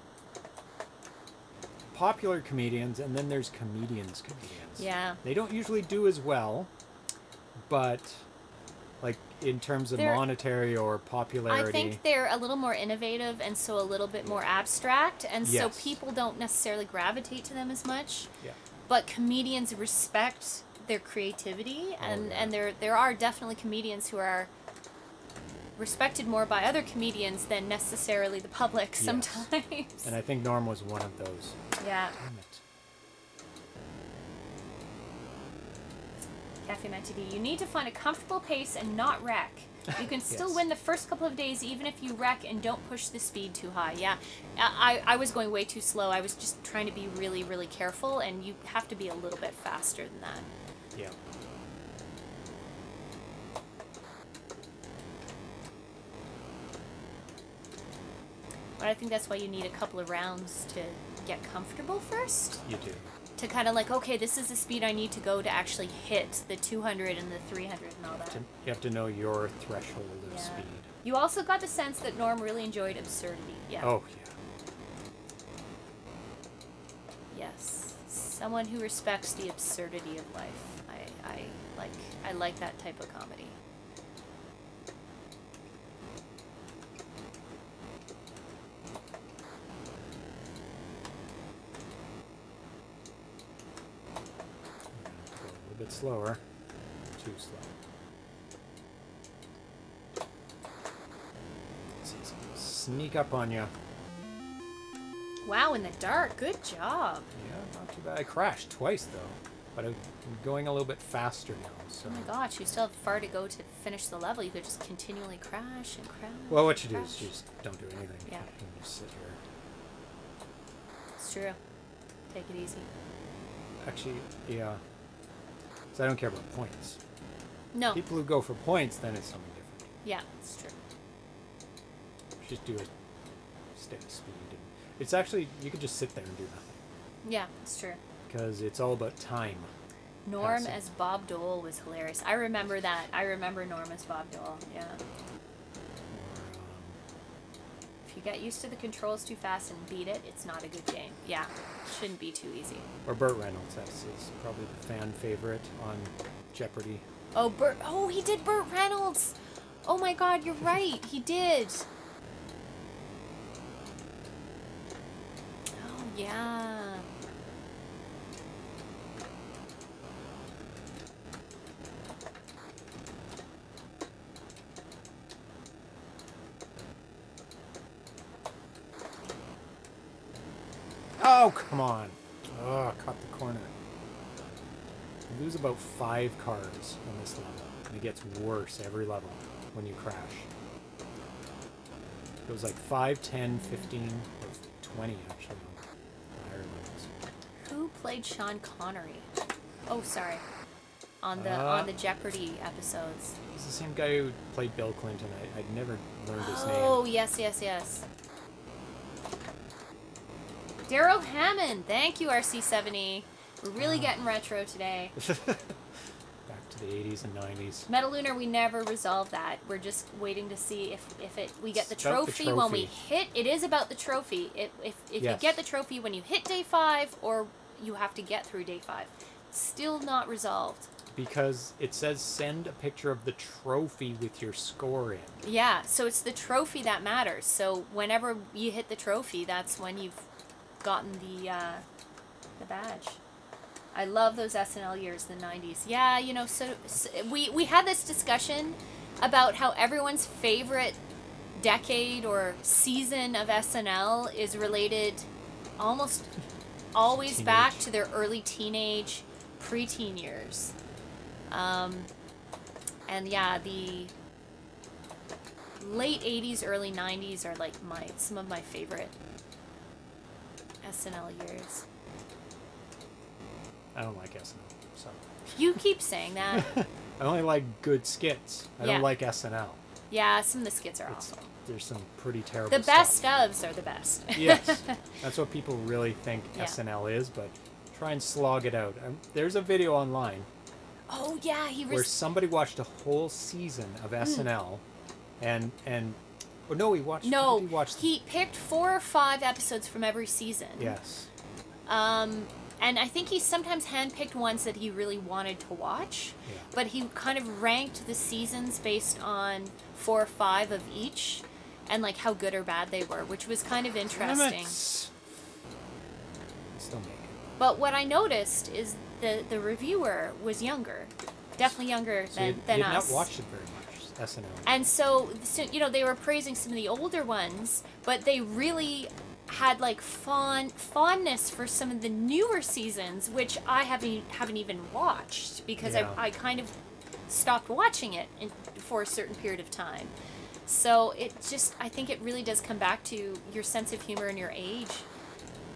popular comedians, and then there's comedians comedians. Yeah. They don't usually do as well, but like in terms of they're, monetary or popularity. I think they're a little more innovative and so a little bit more abstract, and yes. so people don't necessarily gravitate to them as much. Yeah. But comedians respect their creativity, and, oh, yeah. and there there are definitely comedians who are respected more by other comedians than necessarily the public yes. sometimes. And I think Norm was one of those. Yeah. Damn it. Cafe Matidi, you need to find a comfortable pace and not wreck. You can still yes. win the first couple of days even if you wreck and don't push the speed too high. Yeah, I, I was going way too slow. I was just trying to be really, really careful, and you have to be a little bit faster than that. Yeah. But I think that's why you need a couple of rounds to get comfortable first. You do. To kind of like, okay, this is the speed I need to go to actually hit the two hundred and the three hundred and all that. You have to know your threshold of yeah. speed. You also got the sense that Norm really enjoyed absurdity. Yeah. Oh, yeah. Yes. Someone who respects the absurdity of life. I, I, like, I like that type of comedy. Slower, too slow. Sneak up on you. Wow, in the dark. Good job. Yeah, not too bad. I crashed twice though. But I'm going a little bit faster now. So. Oh my gosh, you still have far to go to finish the level. You could just continually crash and crash. Well, what you do is you just don't do anything. Yeah. You can just sit here. It's true. Take it easy. Actually, yeah. Because I don't care about points. No. People who go for points, then it's something different. Yeah, it's true. Just do a steady speed. And it's actually, you could just sit there and do nothing. Yeah, it's true. Because it's all about time. Norm as Bob Dole was hilarious. I remember that. I remember Norm as Bob Dole. Yeah. Or, um, if you get used to the controls too fast and beat it, it's not a good game. Yeah. Shouldn't be too easy. Or Burt Reynolds. That's his, probably the fan favorite on Jeopardy. Oh, Burt. Oh, he did Burt Reynolds. Oh my God, you're right. He did. Oh, yeah. Oh, come on. Oh, caught the corner. You lose about five cars on this level. And it gets worse every level when you crash. It was like five, ten, fifteen, or twenty, actually, on higher levels. Who played Sean Connery? Oh, sorry. On the, uh, on the Jeopardy episodes. He's the same guy who played Bill Clinton. I, I'd never learned his oh, name. Oh, yes, yes, yes. Daryl Hammond, thank you, R C seventy. We're really uh, getting retro today. Back to the eighties and nineties. Metalunar, we never resolved that. We're just waiting to see if, if it we get the trophy, the trophy when we hit. It is about the trophy. It, if if yes. you get the trophy when you hit day five, or you have to get through day five. Still not resolved. Because it says send a picture of the trophy with your score in. Yeah, so it's the trophy that matters. So whenever you hit the trophy, that's when you've gotten the uh, the badge. I love those S N L years, the nineties. Yeah, you know, so, so we we had this discussion about how everyone's favorite decade or season of S N L is related almost always teenage. back to their early teenage, preteen years. Um, and yeah, the late eighties, early nineties are like my some of my favorite S N L years. I don't like S N L, so. You keep saying that. I only like good skits. I yeah. don't like S N L. Yeah, some of the skits are it's, awful. There's some pretty terrible The best stuff. ofs are the best. Yes. That's what people really think yeah. S N L is, but try and slog it out. Um, there's a video online. Oh, yeah. He where somebody watched a whole season of mm. S N L and... and Oh, no, he watched. No, he, watched he picked four or five episodes from every season. Yes. Um, and I think he sometimes handpicked ones that he really wanted to watch. Yeah. But he kind of ranked the seasons based on four or five of each, and like how good or bad they were, which was kind of interesting. Still make it. But what I noticed is the the reviewer was younger, definitely younger so than than us. You did not watch it very much. S N L. And so, so, you know, they were praising some of the older ones, but they really had like fond fondness for some of the newer seasons, which I haven't haven't even watched because yeah. I I kind of stopped watching it in, for a certain period of time. So it just I think it really does come back to your sense of humor and your age,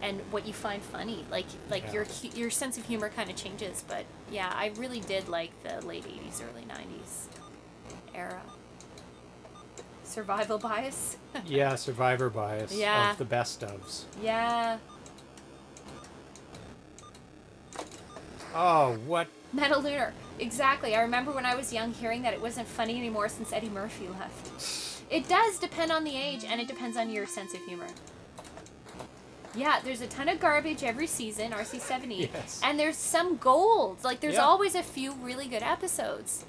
and what you find funny. Like like yeah. your your sense of humor kind of changes. But yeah, I really did like the late eighties, early nineties. Era. Survival bias? Yeah, survivor bias. Yeah. Of the best ofs. Yeah. Oh, what? Metalunar. Exactly. I remember when I was young hearing that it wasn't funny anymore since Eddie Murphy left. It does depend on the age, and it depends on your sense of humor. Yeah, there's a ton of garbage every season, R C seventy. Yes. And there's some gold. Like, there's yeah. always a few really good episodes.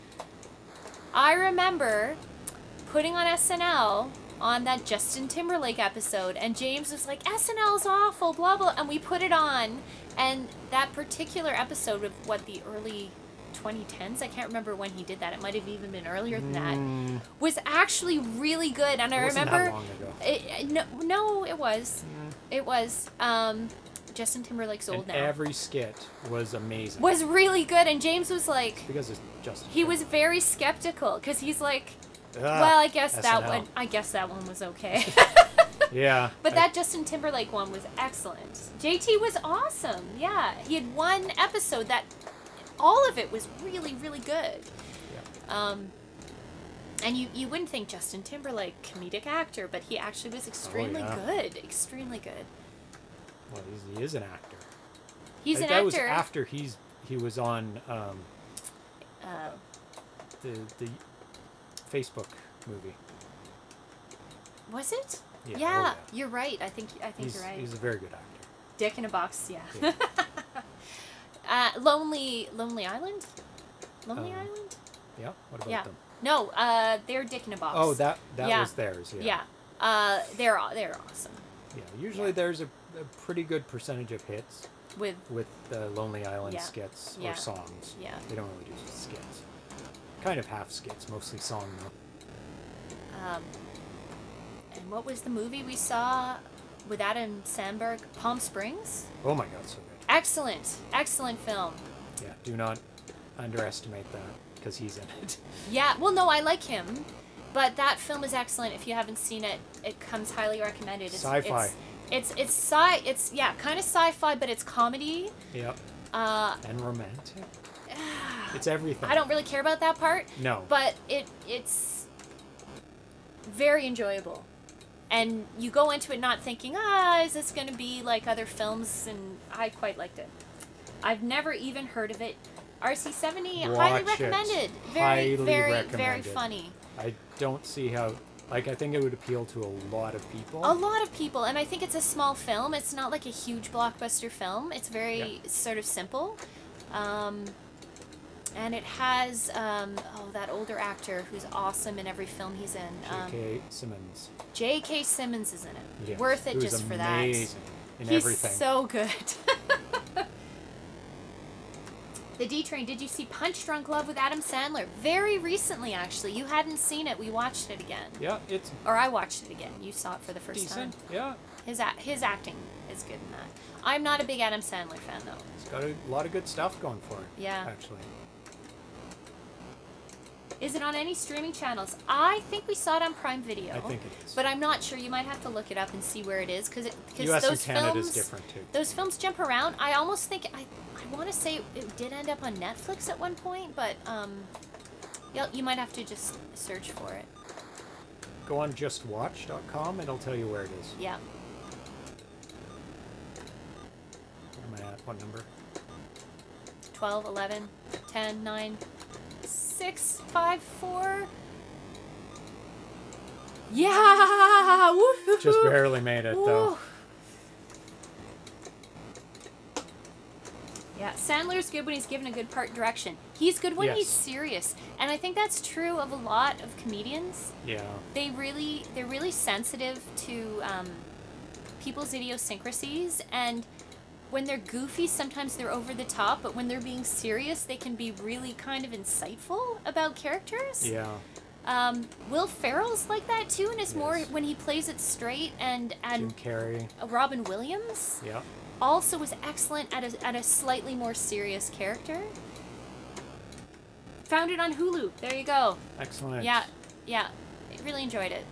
I remember putting on S N L on that Justin Timberlake episode, and James was like, S N L's awful, blah, blah, and we put it on, and that particular episode of, what, the early twenty tens? I can't remember when he did that. It might have even been earlier than that. Mm. Was actually really good, and it I remember... It wasn't that long ago. It, no, no, it was. Mm. It was. Um, Justin Timberlake's old and now. Every skit was amazing. Was really good, and James was like, because it's Justin. He was very skeptical because he's like, Ugh, well, I guess S N L. That one. I guess that one was okay. Yeah. But that I, Justin Timberlake one was excellent. J T was awesome. Yeah, he had one episode that all of it was really, really good. Yeah. Um, and you you wouldn't think Justin Timberlake, comedic actor, but he actually was extremely oh, yeah. good. Extremely good. Well, he's, he is an actor. He's I, an that actor. That was after he's he was on um, uh, the the Facebook movie. Was it? Yeah, yeah, oh yeah, you're right. I think I think he's, you're right. He's a very good actor. Dick in a Box, yeah. yeah. uh, Lonely Lonely Island, Lonely um, Island. Yeah. What about yeah. them? No, uh, they're Dick in a Box. Oh, that that yeah. was theirs. Yeah. Yeah. Uh, they're they're awesome. Yeah. Usually yeah. there's a, a pretty good percentage of hits with with the Lonely Island yeah. skits yeah. or songs. Yeah. They don't really do skits. Kind of half skits, mostly song. Um. And what was the movie we saw with Adam Sandler? Palm Springs? Oh my god, so good. Excellent. Excellent film. Yeah, do not underestimate that, because he's in it. Yeah, well, no, I like him, but that film is excellent. If you haven't seen it, it comes highly recommended. It's, sci-fi. It's, it's, it's sci, it's, yeah, kind of sci-fi, but it's comedy. Yep. Uh, and romantic. It's everything. I don't really care about that part. No. But it it's very enjoyable. And you go into it not thinking, ah, is this going to be like other films? And I quite liked it. I've never even heard of it. R C seventy, Watch highly recommended. It. Very, highly very, recommended. Very funny. I don't see how, like, I think it would appeal to a lot of people. A lot of people. And I think it's a small film. It's not like a huge blockbuster film. It's very yeah. sort of simple. Um, and it has, um, oh, that older actor who's awesome in every film he's in. Um, J K. Simmons. J K. Simmons is in it. Yes. Worth it, it just for that. Amazing in he's everything. So good. The D Train. Did you see Punch Drunk Love with Adam Sandler? Very recently, actually. You hadn't seen it. We watched it again. Yeah, it's. Or I watched it again. You saw it for the first decent. Time. Yeah. His a his acting is good in that. I'm not a big Adam Sandler fan though. He's got a lot of good stuff going for it. Yeah. Actually. Is it on any streaming channels? I think we saw it on Prime Video. I think it is. But I'm not sure. You might have to look it up and see where it is. Because U S those and Canada films, is different, too. Those films jump around. I almost think... I, I want to say it, it did end up on Netflix at one point, but um, you might have to just search for it. Go on just watch dot com and it'll tell you where it is. Yeah. Where am I at? What number? twelve, eleven, ten, nine... six, five, four. Yeah! Woo-hoo-hoo. Just barely made it, Woo. Though. Yeah, Sandler's good when he's given a good part direction. He's good when yes. he's serious, and I think that's true of a lot of comedians. Yeah. They really, they're really sensitive to um, people's idiosyncrasies, and when they're goofy, sometimes they're over the top, but when they're being serious, they can be really kind of insightful about characters. Yeah. Um, Will Ferrell's like that too, and it's yes. more when he plays it straight. And and Jim Carrey. Robin Williams. Yeah. Also was excellent at a, at a slightly more serious character. Found it on Hulu. There you go. Excellent. Yeah, yeah. I really enjoyed it.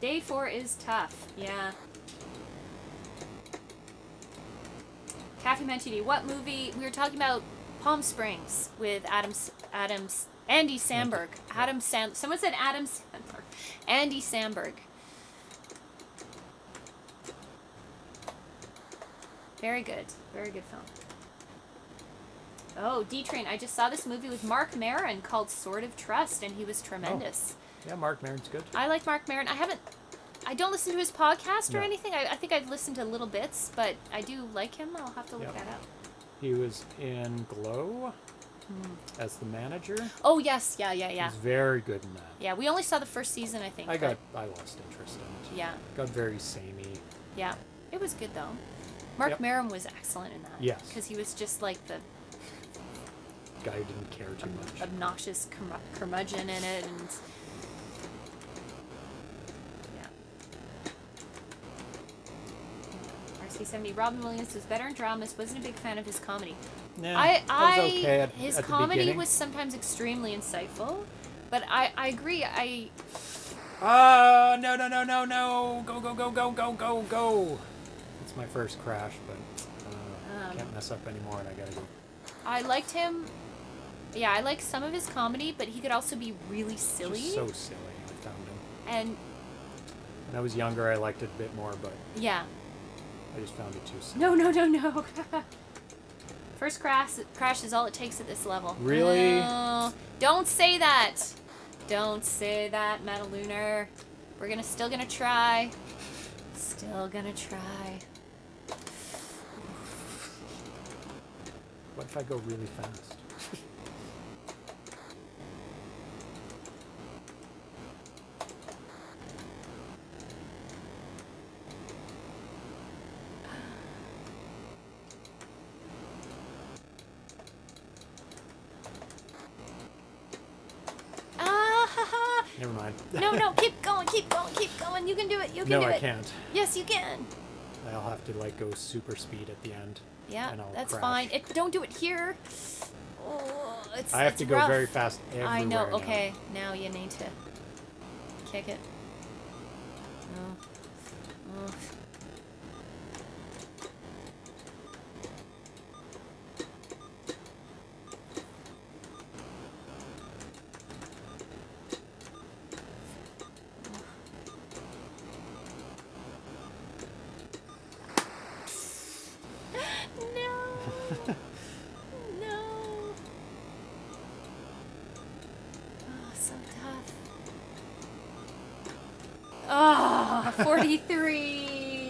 Day four is tough, yeah. Kathy Manchini, what movie? We were talking about Palm Springs with Adam, Adam, Andy Samberg. Adam Sand. Someone said Adam Sandler. Andy Samberg. Very good, very good film. Oh, D-Train, I just saw this movie with Mark Maron called Sword of Trust, and he was tremendous. Oh. Yeah, Mark Maron's good. I like Mark Maron. I haven't, I don't listen to his podcast or no. anything. I, I think I've listened to little bits, but I do like him. I'll have to look yep. that up. He was in Glow mm. as the manager. Oh, yes. Yeah, yeah, yeah. He's very good in that. Yeah, we only saw the first season, I think. I got, I lost interest in it. Yeah. Got very samey. Yeah. It was good, though. Mark yep. Maron was excellent in that. Yes. Because he was just like the... guy who didn't care too much. Obnoxious curmud curmudgeon in it, and yeah. R C seventy. Robin Williams was better in dramas. Wasn't a big fan of his comedy. Yeah, I, I was okay at, his at comedy the was sometimes extremely insightful, but I, I agree. I. Ah uh, no no no no no! Go go go go go go go! It's my first crash, but. Um, can't mess up anymore, and I gotta go. I liked him. Yeah, I like some of his comedy, but he could also be really silly. Just so silly, I found him. And when I was younger, I liked it a bit more, but yeah, I just found it too silly. No, no, no, no. First crash, crash is all it takes at this level. Really? No, don't say that. Don't say that, Matalunar. We're gonna still gonna try. Still gonna try. What if I go really fast? Ah, never mind. No, no, keep going, keep going, keep going. You can do it. You can no, do I it. No, I can't. Yes, you can. I'll have to like go super speed at the end. Yeah, that's crash. Fine. It, don't do it here. Oh, it's, I have it's to go rough. Very fast everywhere. I know. Okay, now, now you need to kick it. Oh. Oh.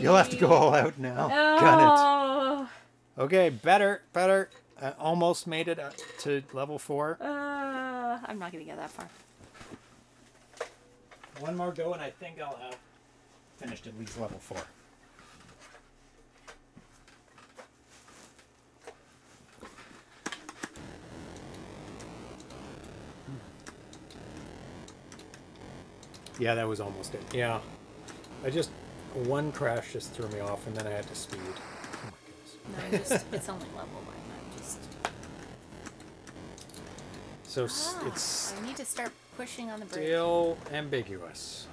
You'll have to go all out now. No. Got it. Okay, better, better. I almost made it up to level four. Uh, I'm not going to get that far. One more go, and I think I'll have finished at least level four. Yeah, that was almost it. Yeah. I just... One crash just threw me off, and then I had to speed. Oh my goodness. No, just, it's only level one. I'm just. So ah, it's. I need to start pushing on the brake. Still ambiguous.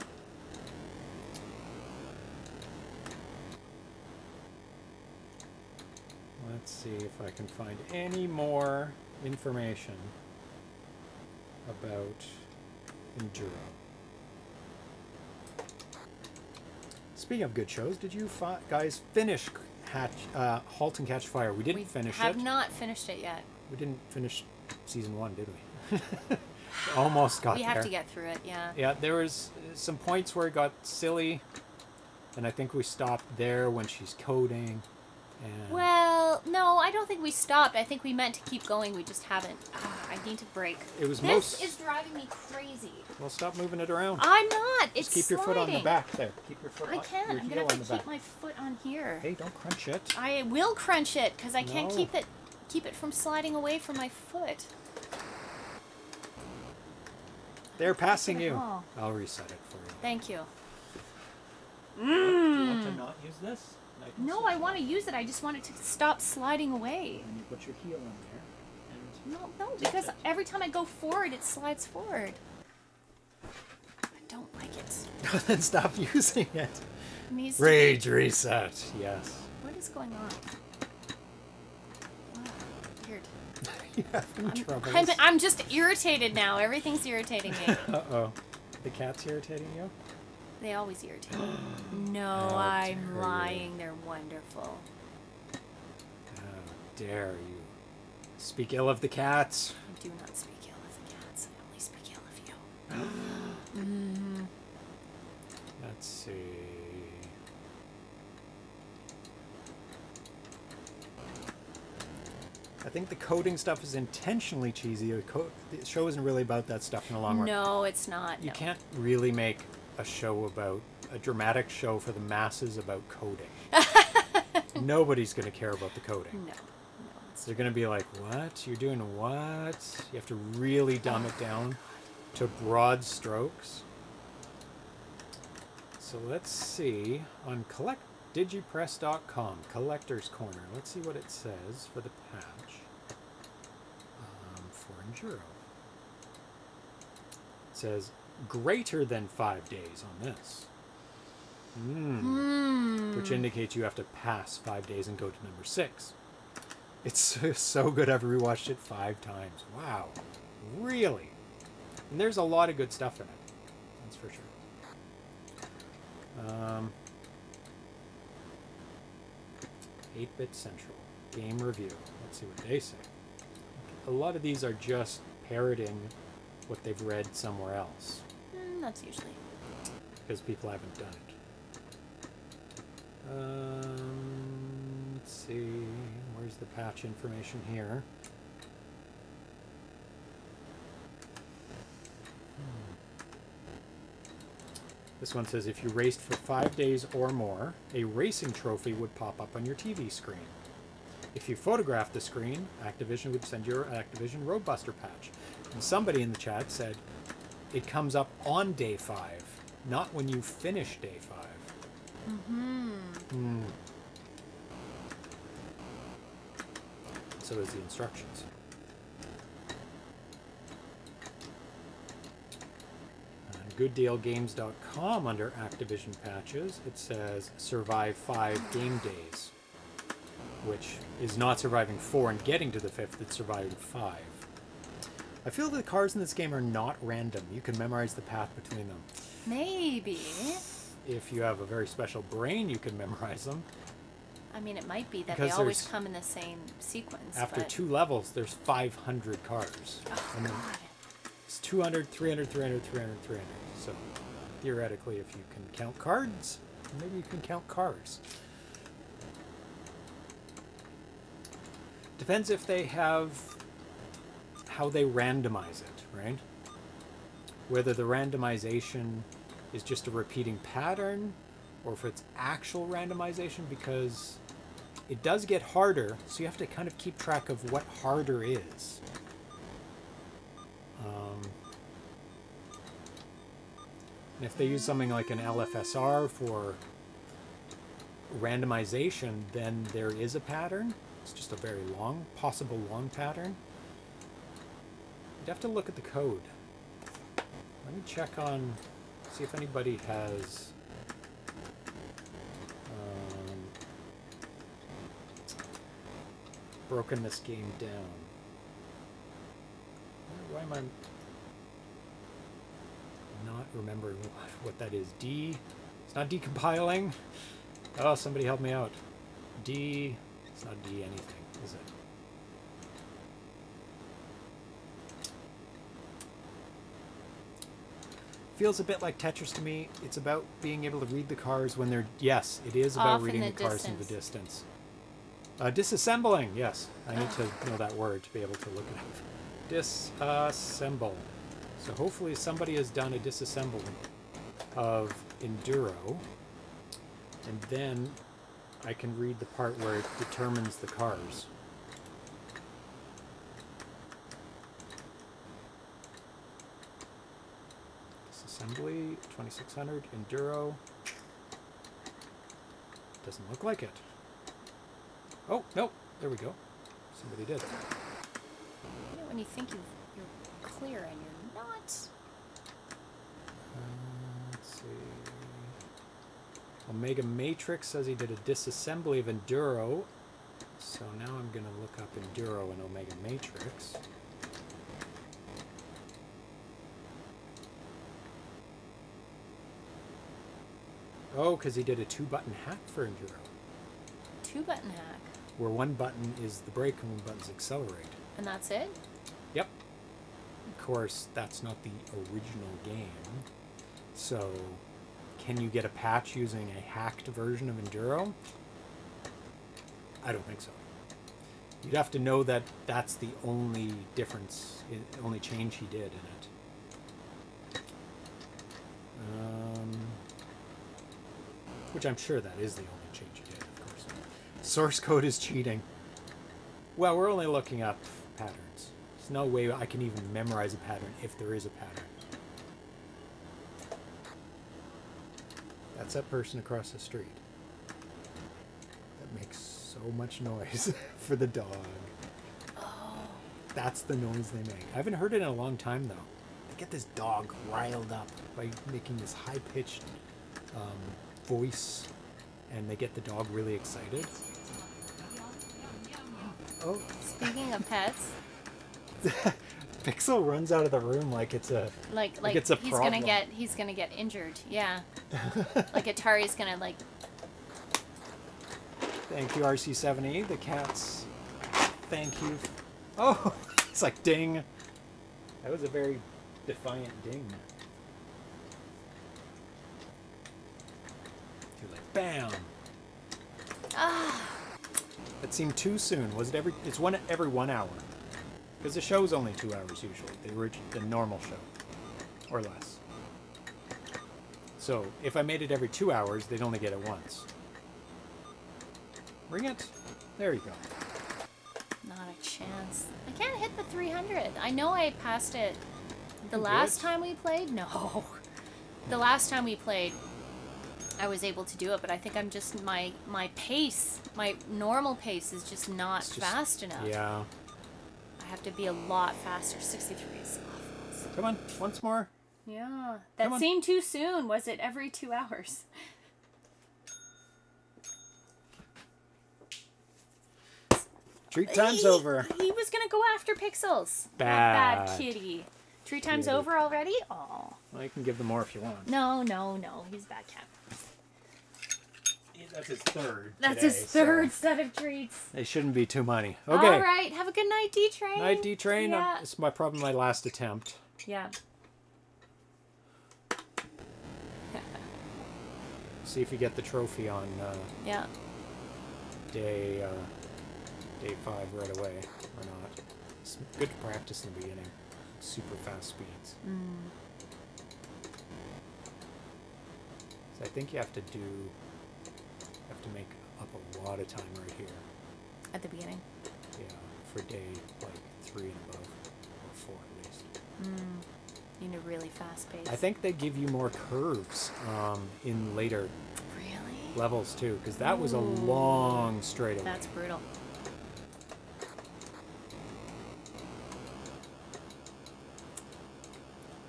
Let's see if I can find any more information about Enduro. Speaking of good shows, did you fi guys finish Hatch, uh, *Halt and Catch Fire*? We didn't we finish it. We have not finished it yet. We didn't finish season one, did we? Almost got we there. We have to get through it, yeah. Yeah, there was some points where it got silly, and I think we stopped there when she's coding. And well, no, I don't think we stopped. I think we meant to keep going. We just haven't. Ah, I need to break. It was this most... is driving me crazy. Well, stop moving it around. I'm not. It's just keep sliding. Your foot on the back there. Keep your foot. I on, can't. Your I'm gonna have to keep back. My foot on here. Hey, don't crunch it. I will crunch it because I no. can't keep it. Keep it from sliding away from my foot. They're passing you. All. I'll reset it for you. Thank you. Mm. Do you want to not use this? I no, I want to use it. I just want it to stop sliding away. And you put your heel on there. And no, no, because it. Every time I go forward, it slides forward. I don't like it. Then stop using it. it Rage to... reset. Yes. What is going on? Wow, weird. You're having trouble. I'm, I'm just irritated now. Everything's irritating me. Uh oh. The cat's irritating you? They always irritate me. No, How I'm lying. You. They're wonderful. How dare you. Speak ill of the cats. I do not speak ill of the cats. I only speak ill of you. Mm-hmm. Let's see. I think the coding stuff is intentionally cheesy. The, co the show isn't really about that stuff in the long run. No, it's not. You no. can't really make... a show about a dramatic show for the masses about coding. Nobody's going to care about the coding. No, no, So they're going to be like, what? You're doing what? You have to really dumb it down to broad strokes. So let's see on collect digipress dot com, Collector's Corner. Let's see what it says for the patch um, for Enduro. It says greater than five days on this. Mm. Mm. Which indicates you have to pass five days and go to number six. It's so good. I've rewatched it five times. Wow. Really? And there's a lot of good stuff in it. That's for sure. Um, eight bit Central. Game Review. Let's see what they say. A lot of these are just parroting what they've read somewhere else. Mm, that's usually. Because people haven't done it. Um, let's see, where's the patch information here? Hmm. This one says if you raced for five days or more, a racing trophy would pop up on your T V screen. If you photographed the screen, Activision would send you an Activision Roadbuster patch. And somebody in the chat said it comes up on day five, not when you finish day five. Mm-hmm. Mm. So is the instructions. On good deal games dot com under Activision patches, it says survive five game days, which is not surviving four and getting to the fifth, it's surviving five. I feel that the cars in this game are not random. You can memorize the path between them. Maybe. If you have a very special brain, you can memorize them. I mean, it might be that because they always come in the same sequence. After but... two levels, there's five hundred cars. Oh, and God. It's two hundred, three hundred, three hundred, three hundred, three hundred. So, theoretically, if you can count cards, maybe you can count cars. Depends if they have how they randomize it, right? Whether the randomization is just a repeating pattern, or if it's actual randomization, because it does get harder, so you have to kind of keep track of what harder is. Um, and if they use something like an L F S R for randomization, then there is a pattern. It's just a very long, possible long pattern. You'd have to look at the code. Let me check on... see if anybody has um, broken this game down. Why am I not remembering what that is? D, it's not decompiling. Oh, somebody help me out. D, it's not D anything, is it? Feels a bit like Tetris to me. It's about being able to read the cars when they're... Yes, it is about Off reading the, the cars distance. in the distance. Uh, disassembling, yes. I need oh. to know that word to be able to look it up. Disassemble. So hopefully somebody has done a disassembling of Enduro. And then I can read the part where it determines the cars. Assembly, twenty-six hundred, Enduro. Doesn't look like it. Oh, no, there we go. Somebody did. You know, when you think you've, you're clear and you're not. Uh, let's see. Omega Matrix says he did a disassembly of Enduro. So now I'm going to look up Enduro and Omega Matrix. Oh, because he did a two-button hack for Enduro. Two-button hack? Where one button is the brake and one button's accelerate. And that's it? Yep. Of course, that's not the original game. So, can you get a patch using a hacked version of Enduro? I don't think so. You'd have to know that that's the only difference, only change he did in it. Um... Which I'm sure that is the only change you did, of course. Source code is cheating. Well, we're only looking up patterns. There's no way I can even memorize a pattern if there is a pattern. That's that person across the street. That makes so much noise for the dog. Oh. That's the noise they make. I haven't heard it in a long time, though. They get this dog riled up by making this high-pitched um, voice, and they get the dog really excited. Oh. Speaking of pets, Pixel runs out of the room like it's a like like, like it's a he's problem. gonna get he's gonna get injured. Yeah, like Atari's gonna like. Thank you, R C seventy. The cats. Thank you. Oh, it's like ding. That was a very defiant ding. You're like bam. Ah. That seemed too soon. Was it every? It's one every one hour, because the show's only two hours usually. The original, the normal show, or less. So if I made it every two hours, they'd only get it once. Ring it. There you go. Not a chance. I can't hit the three hundred. I know I passed it the last time we played. No, the last time we played. I was able to do it, but I think I'm just my my pace, my normal pace is just not just, fast enough. Yeah. I have to be a lot faster. sixty-three is awful. Come on, once more. Yeah. That seemed too soon. Was it every two hours? Treat time's he, over. He was gonna go after Pixels. Bad, bad kitty. Three times Dude. over already? Aw. Well, you can give them more if you want. No, no, no. He's a bad cat. That's his third. That's today, his third so. set of treats. They shouldn't be too many. Okay. All right. Have a good night, D-Train. Night, D-Train. Yeah. It's my problem, my last attempt. Yeah. See if you get the trophy on uh, yeah. day, uh, day five right away or not. It's good practice in the beginning. Super fast speeds. Mm. So I think you have to do, you have to make up a lot of time right here. At the beginning? Yeah, for day like three and above, or four at least. Mm. You need a really fast pace. I think they give you more curves um, in later really? levels too, because that Ooh. was a long straightaway. That's brutal.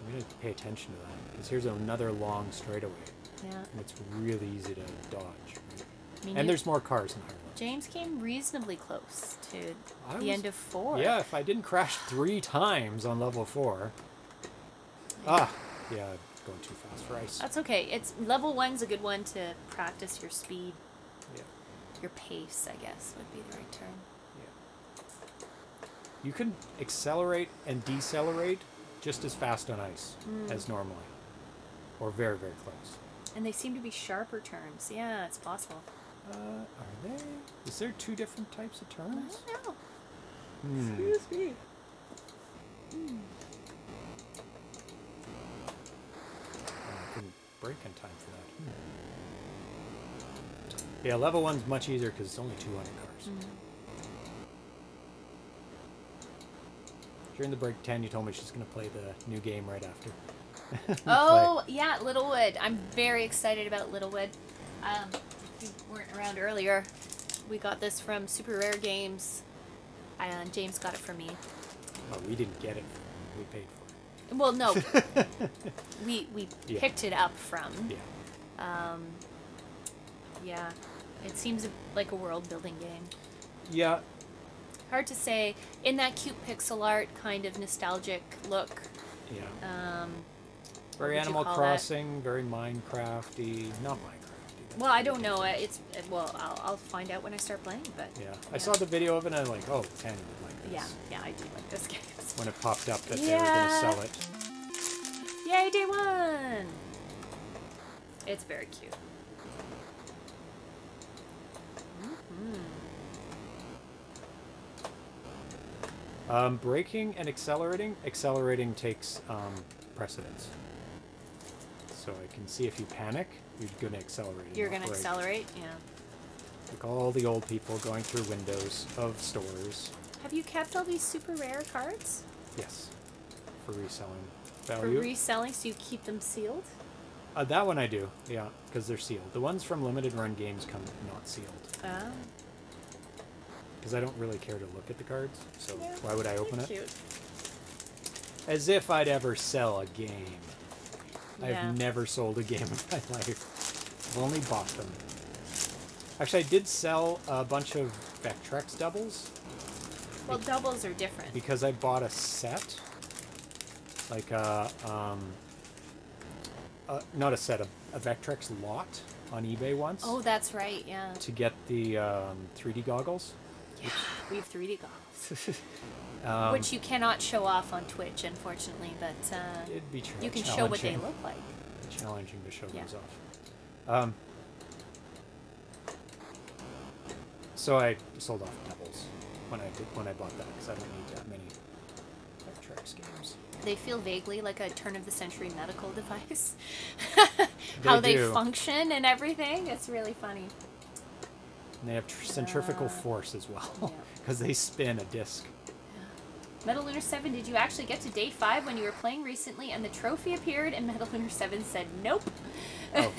I'm going to pay attention to that, because here's another long straightaway. Yeah. And it's really easy to dodge. Right? I mean, and there's more cars in Ireland. James came reasonably close to I the was, end of four. Yeah, if I didn't crash three times on level four. Yeah. Ah, yeah, going too fast for ice. That's okay. It's, level one's a good one to practice your speed. Yeah. Your pace, I guess, would be the right term. Yeah. You can accelerate and decelerate just as fast on ice mm. as normally, or very, very close. And they seem to be sharper turns. Yeah, it's possible. Uh, are they? Is there two different types of turns? I don't know. Mm. Excuse me. Mm. I couldn't break in time for that. Hmm. Yeah, level one's much easier because it's only two hundred cars. Mm. During the break, Tanya told me she's going to play the new game right after. Oh, yeah, Littlewood. I'm very excited about Littlewood. Um, if you weren't around earlier, we got this from Super Rare Games, and James got it from me. Oh, we didn't get it from him. We paid for it. Well, no. we we yeah. picked it up from. Yeah. Um, yeah. It seems like a world-building game. Yeah. Hard to say. In that cute pixel art kind of nostalgic look. Yeah. Um, very Animal Crossing, that? very Minecraft-y. Not Minecraft-y. Well, I don't know. It's well, I'll, I'll find out when I start playing. But yeah, yeah. I saw the video of it and I'm like, oh, Tanya would like this. Yeah, yeah, I do like this game. When it popped up that yeah. they were going to sell it. Yay, day one! It's very cute. Mm-hmm. Um, braking and accelerating. Accelerating takes um, precedence. So I can see if you panic, you're going to accelerate. You're going to accelerate, yeah. Like all the old people going through windows of stores. Have you kept all these super rare cards? Yes. For reselling value. For reselling, so you keep them sealed? Uh, that one I do, yeah, because they're sealed. The ones from limited run games come not sealed. Oh. Because I don't really care to look at the cards, so yeah, why would I open it? Cute. As if I'd ever sell a game. Yeah. I've never sold a game in my life. I've only bought them. Actually, I did sell a bunch of Vectrex doubles. Well, like, doubles are different. Because I bought a set. Like a, um, a, not a set, a, a Vectrex lot on eBay once. Oh, that's right, yeah. To get the um, three D goggles. Yeah, we have three D goggles. um, Which you cannot show off on Twitch, unfortunately, but uh, it'd be you can show what they look like. Challenging to show yeah. those off. Um, so I sold off doubles when I, did, when I bought that, because I don't need that many Vectrex games. They feel vaguely like a turn-of-the-century medical device. How they, they function and everything. It's really funny. And they have tr centrifugal uh, force as well, because yeah. they spin a disc. Yeah. Metal Lunar seven, did you actually get to day five when you were playing recently and the trophy appeared and Metal Lunar seven said nope? Oh.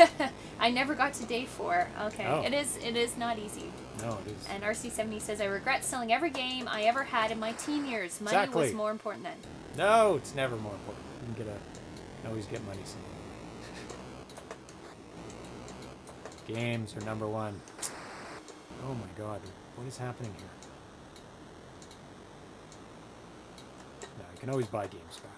I never got to day four. Okay, oh. it is it is not easy. No, it is. And R C seventy says, I regret selling every game I ever had in my teen years. Money exactly. was more important then. No, it's never more important. You can get a, you can always get money someday. Games are number one. Oh my god, what is happening here? No, you can always buy games back.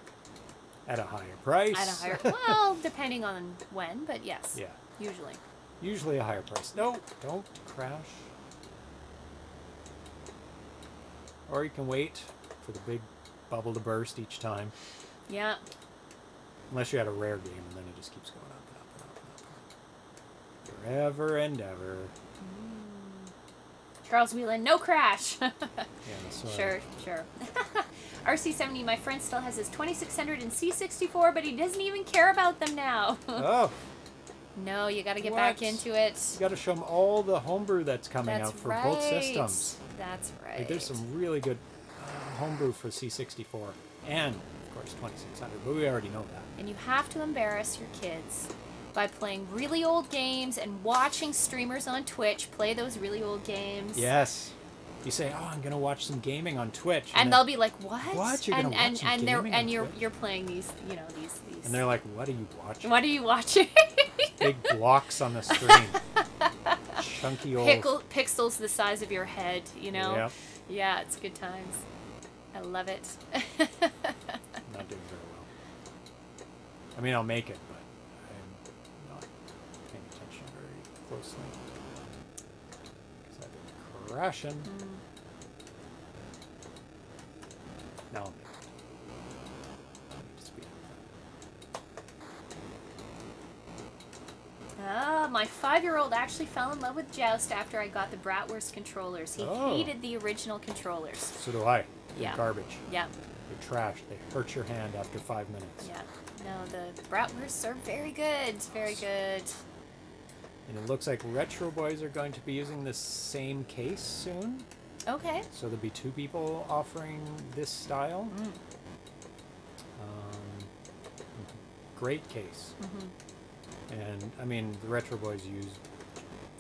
At a higher price. At a higher, well, depending on when, but yes. Yeah. Usually. Usually a higher price. No, don't crash. Or you can wait for the big bubble to burst each time. Yeah. Unless you had a rare game, and then it just keeps going up and up and up and up. Forever and ever. Mm. Charles Whelan, no crash! Yeah, sorry. Sure, sure. R C seventy, my friend still has his twenty-six hundred and C sixty-four, but he doesn't even care about them now. Oh. No, you gotta get what? back into it. You gotta show them all the homebrew that's coming that's out for right. both systems. That's right. Like, there's some really good homebrew for C sixty-four and, of course, twenty-six hundred, but we already know that. And you have to embarrass your kids by playing really old games and watching streamers on Twitch play those really old games. Yes. You say, oh, I'm going to watch some gaming on Twitch. And, and they'll be like, what? What? You're going to watch some and gaming on And you're, you're playing these, you know, these, these. And they're like, what are you watching? What are you watching? Big blocks on the screen. Chunky old. Pickle, pixels the size of your head, you know? Yep. Yeah, it's good times. I love it. I'm not doing very well. I mean, I'll make it, but I'm not paying attention very closely. Because I've been crashing. Mm. Now I'm there. I need to speed up. Ah, my five-year-old actually fell in love with Joust after I got the Bratwurst controllers. He oh. hated the original controllers. So do I. Yeah. Garbage. Yeah. They're trash. They hurt your hand after five minutes. Yeah. No, the Bratwursts are very good. Very good. And it looks like Retro Boys are going to be using this same case soon. Okay. So there'll be two people offering this style. Mm. Um, great case. Mm-hmm. And, I mean, the Retro Boys use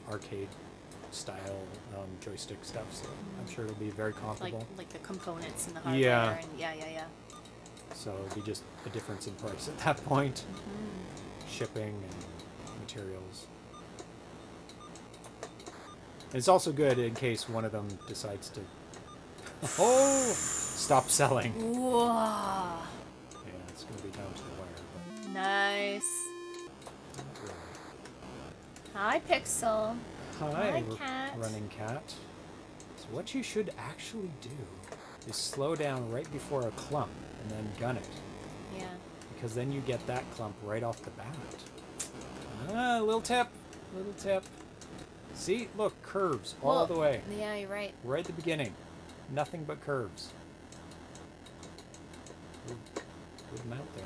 arcade style um, joystick stuff, so mm. I'm sure it'll be very comparable. Like, like the components and the hardware. Yeah. And yeah, yeah, yeah. So it'll be just a difference in price at that point. Mm-hmm. Shipping and materials. And it's also good in case one of them decides to oh, stop selling. Whoa. Yeah, it's going to be down to the wire. But nice. Not really. Hi, Pixel. Hi, cat. Running cat. So what you should actually do is slow down right before a clump and then gun it. Yeah. Because then you get that clump right off the bat. Ah, little tip. Little tip. See? Look, curves all well, the way. Yeah, you're right. Right at the beginning. Nothing but curves. Good, good amount there.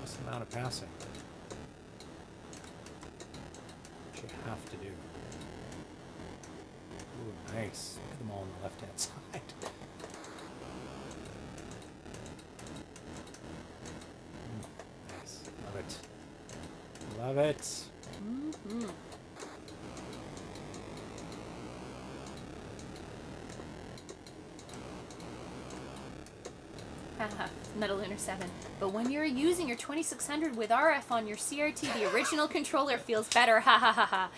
Nice amount of passing. have to do. Ooh, nice. Look at them all on the left-hand side. Mm, nice. Love it. Love it. Mm-hmm. Haha, Metal Lunar seven. But when you're using your twenty-six hundred with R F on your C R T, the original controller feels better. Ha ha ha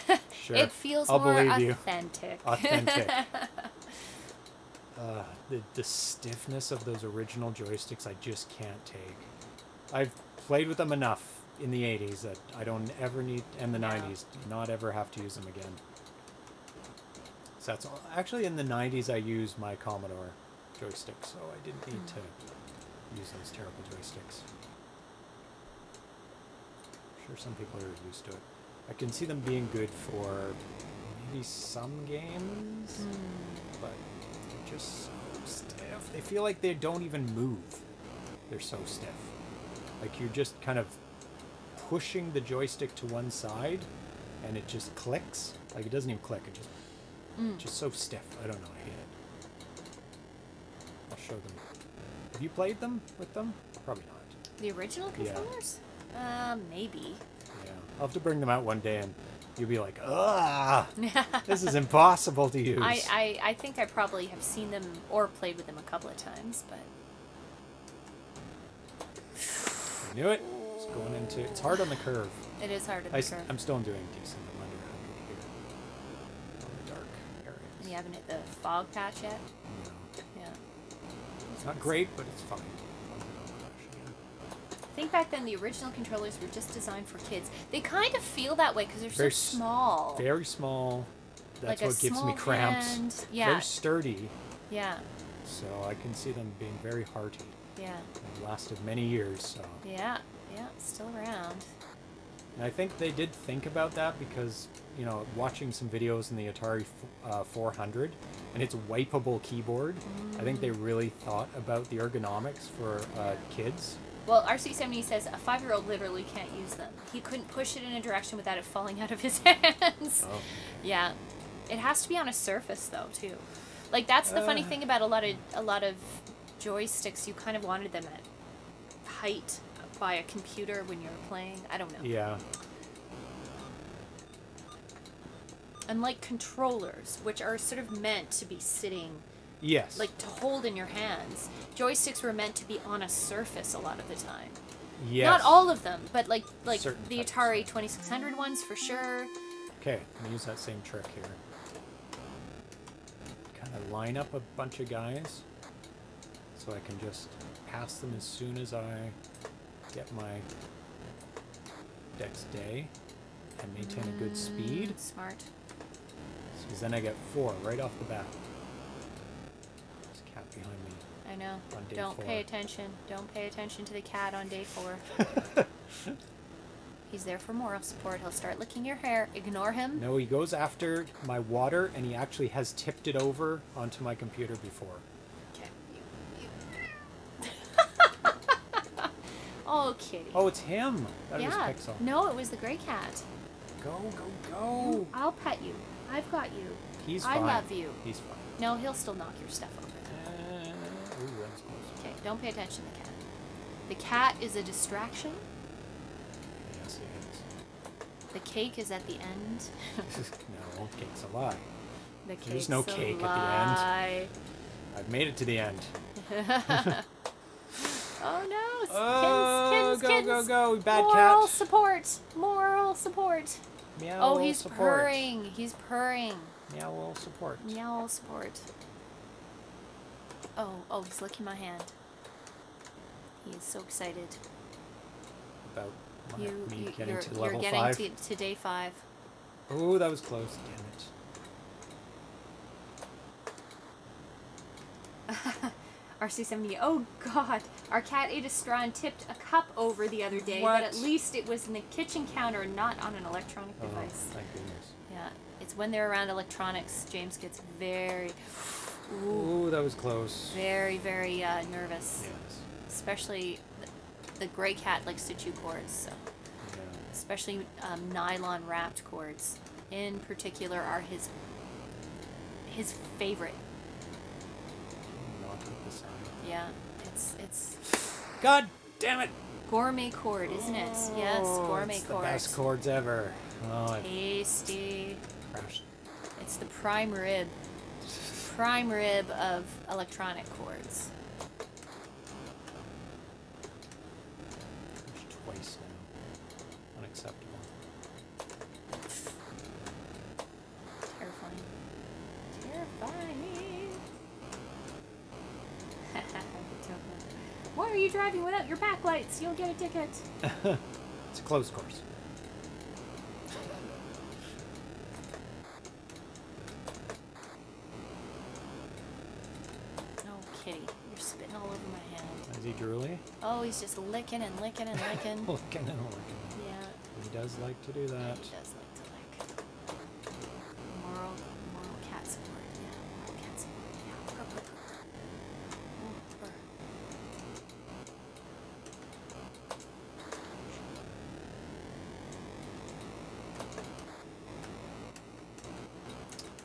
ha. Sure. It feels I'll more authentic. You. Authentic. uh, the, the stiffness of those original joysticks, I just can't take. I've played with them enough in the eighties that I don't ever need, and the no. nineties, not ever have to use them again. So that's all. Actually, in the nineties, I used my Commodore joysticks, so I didn't need to use those terrible joysticks. I'm sure some people are used to it. I can see them being good for maybe some games, mm. but they're just so stiff. They feel like they don't even move. They're so stiff. Like you're just kind of pushing the joystick to one side and it just clicks. Like it doesn't even click, it just, mm. just so stiff. I don't know, I hate it. I'll show them. Have you played them with them? Probably not. The original controllers? Yeah. Uh, maybe. Yeah. I'll have to bring them out one day and you'll be like, ah, this is impossible to use. I, I, I think I probably have seen them or played with them a couple of times, but... I knew it. It's going into... It's hard on the curve. It is hard on I the curve. I'm still doing decent. I'm under one hundred here. On the dark areas. And you haven't hit the fog patch yet? No. Not great, but it's fine. I think back then the original controllers were just designed for kids. They kind of feel that way because they're very so small. Very small. That's like what gives me cramps. Hand. Yeah. They're sturdy. Yeah. So I can see them being very hearty. Yeah. They lasted many years, so. Yeah, yeah, still around. And I think they did think about that because, you know, watching some videos in the Atari uh, four hundred and its wipeable keyboard, mm. I think they really thought about the ergonomics for uh, kids. Well, R C seventy says a five-year-old literally can't use them. He couldn't push it in a direction without it falling out of his hands. Oh. Yeah. It has to be on a surface, though, too. Like, that's the uh. funny thing about a lot of a lot of joysticks. You kind of wanted them at height by a computer when you're playing. I don't know. Yeah. Unlike controllers, which are sort of meant to be sitting... Yes. Like, to hold in your hands. Joysticks were meant to be on a surface a lot of the time. Yes. Not all of them, but like like certain the Atari twenty-six hundred ones, for sure. Okay, I'm gonna use that same trick here. Kind of line up a bunch of guys so I can just pass them as soon as I... get my dex day and maintain mm, a good speed. Smart. Because then I get four right off the bat. There's a cat behind me. I know. On day Don't four. pay attention. Don't pay attention to the cat on day four. He's there for moral support. He'll start licking your hair. Ignore him. No, he goes after my water and he actually has tipped it over onto my computer before. Oh, kitty. Oh, it's him. That yeah. was Pixel. No, it was the gray cat. Go, go, go. I'll pet you. I've got you. He's I fine. I love you. He's fine. No, he'll still knock your stuff over. Uh, ooh, that's close. Okay, don't pay attention to the cat. The cat is a distraction. Yes, it is. The cake is at the end. No, cake's a lie. The cake's There's no cake a lie. at the end. I've made it to the end. Oh, no. Kins, oh, kins, go, kins. go, go, bad cat. Moral support. Moral support. Meow oh, he's support. purring. He's purring. Meow support. Meow support. Oh, oh, he's licking my hand. He's so excited. About my, you, me you, getting you're, to level you're getting five. To, to day five. Oh, that was close. Damn it. R C seventy. Oh God, our cat ate a straw and tipped a cup over the other day, what? but at least it was in the kitchen counter, not on an electronic oh, device. Thank goodness. Yeah, it's when they're around electronics, James gets very. Ooh, ooh that was close. Very, very uh, nervous. Yes. Especially the, the gray cat likes to chew cords, so. Yeah. especially um, nylon wrapped cords in particular, are his his favorite. Yeah, it's it's. God damn it! Gourmet cord, isn't it? Oh, yes, gourmet it's cords. The best cords ever. Oh, tasty. Crashed. It's the prime rib, prime rib of electronic cords. Twice now. Unacceptable. Terrifying. Terrifying. Why are you driving without your backlights? You'll get a ticket. It's a closed course. Oh, he's just licking and licking and licking. Licking and licking. Yeah. He does like to do that. Yeah, he does like to lick. Moral, moral cat support. Yeah, moral cat support. Yeah. Burr, burr, burr.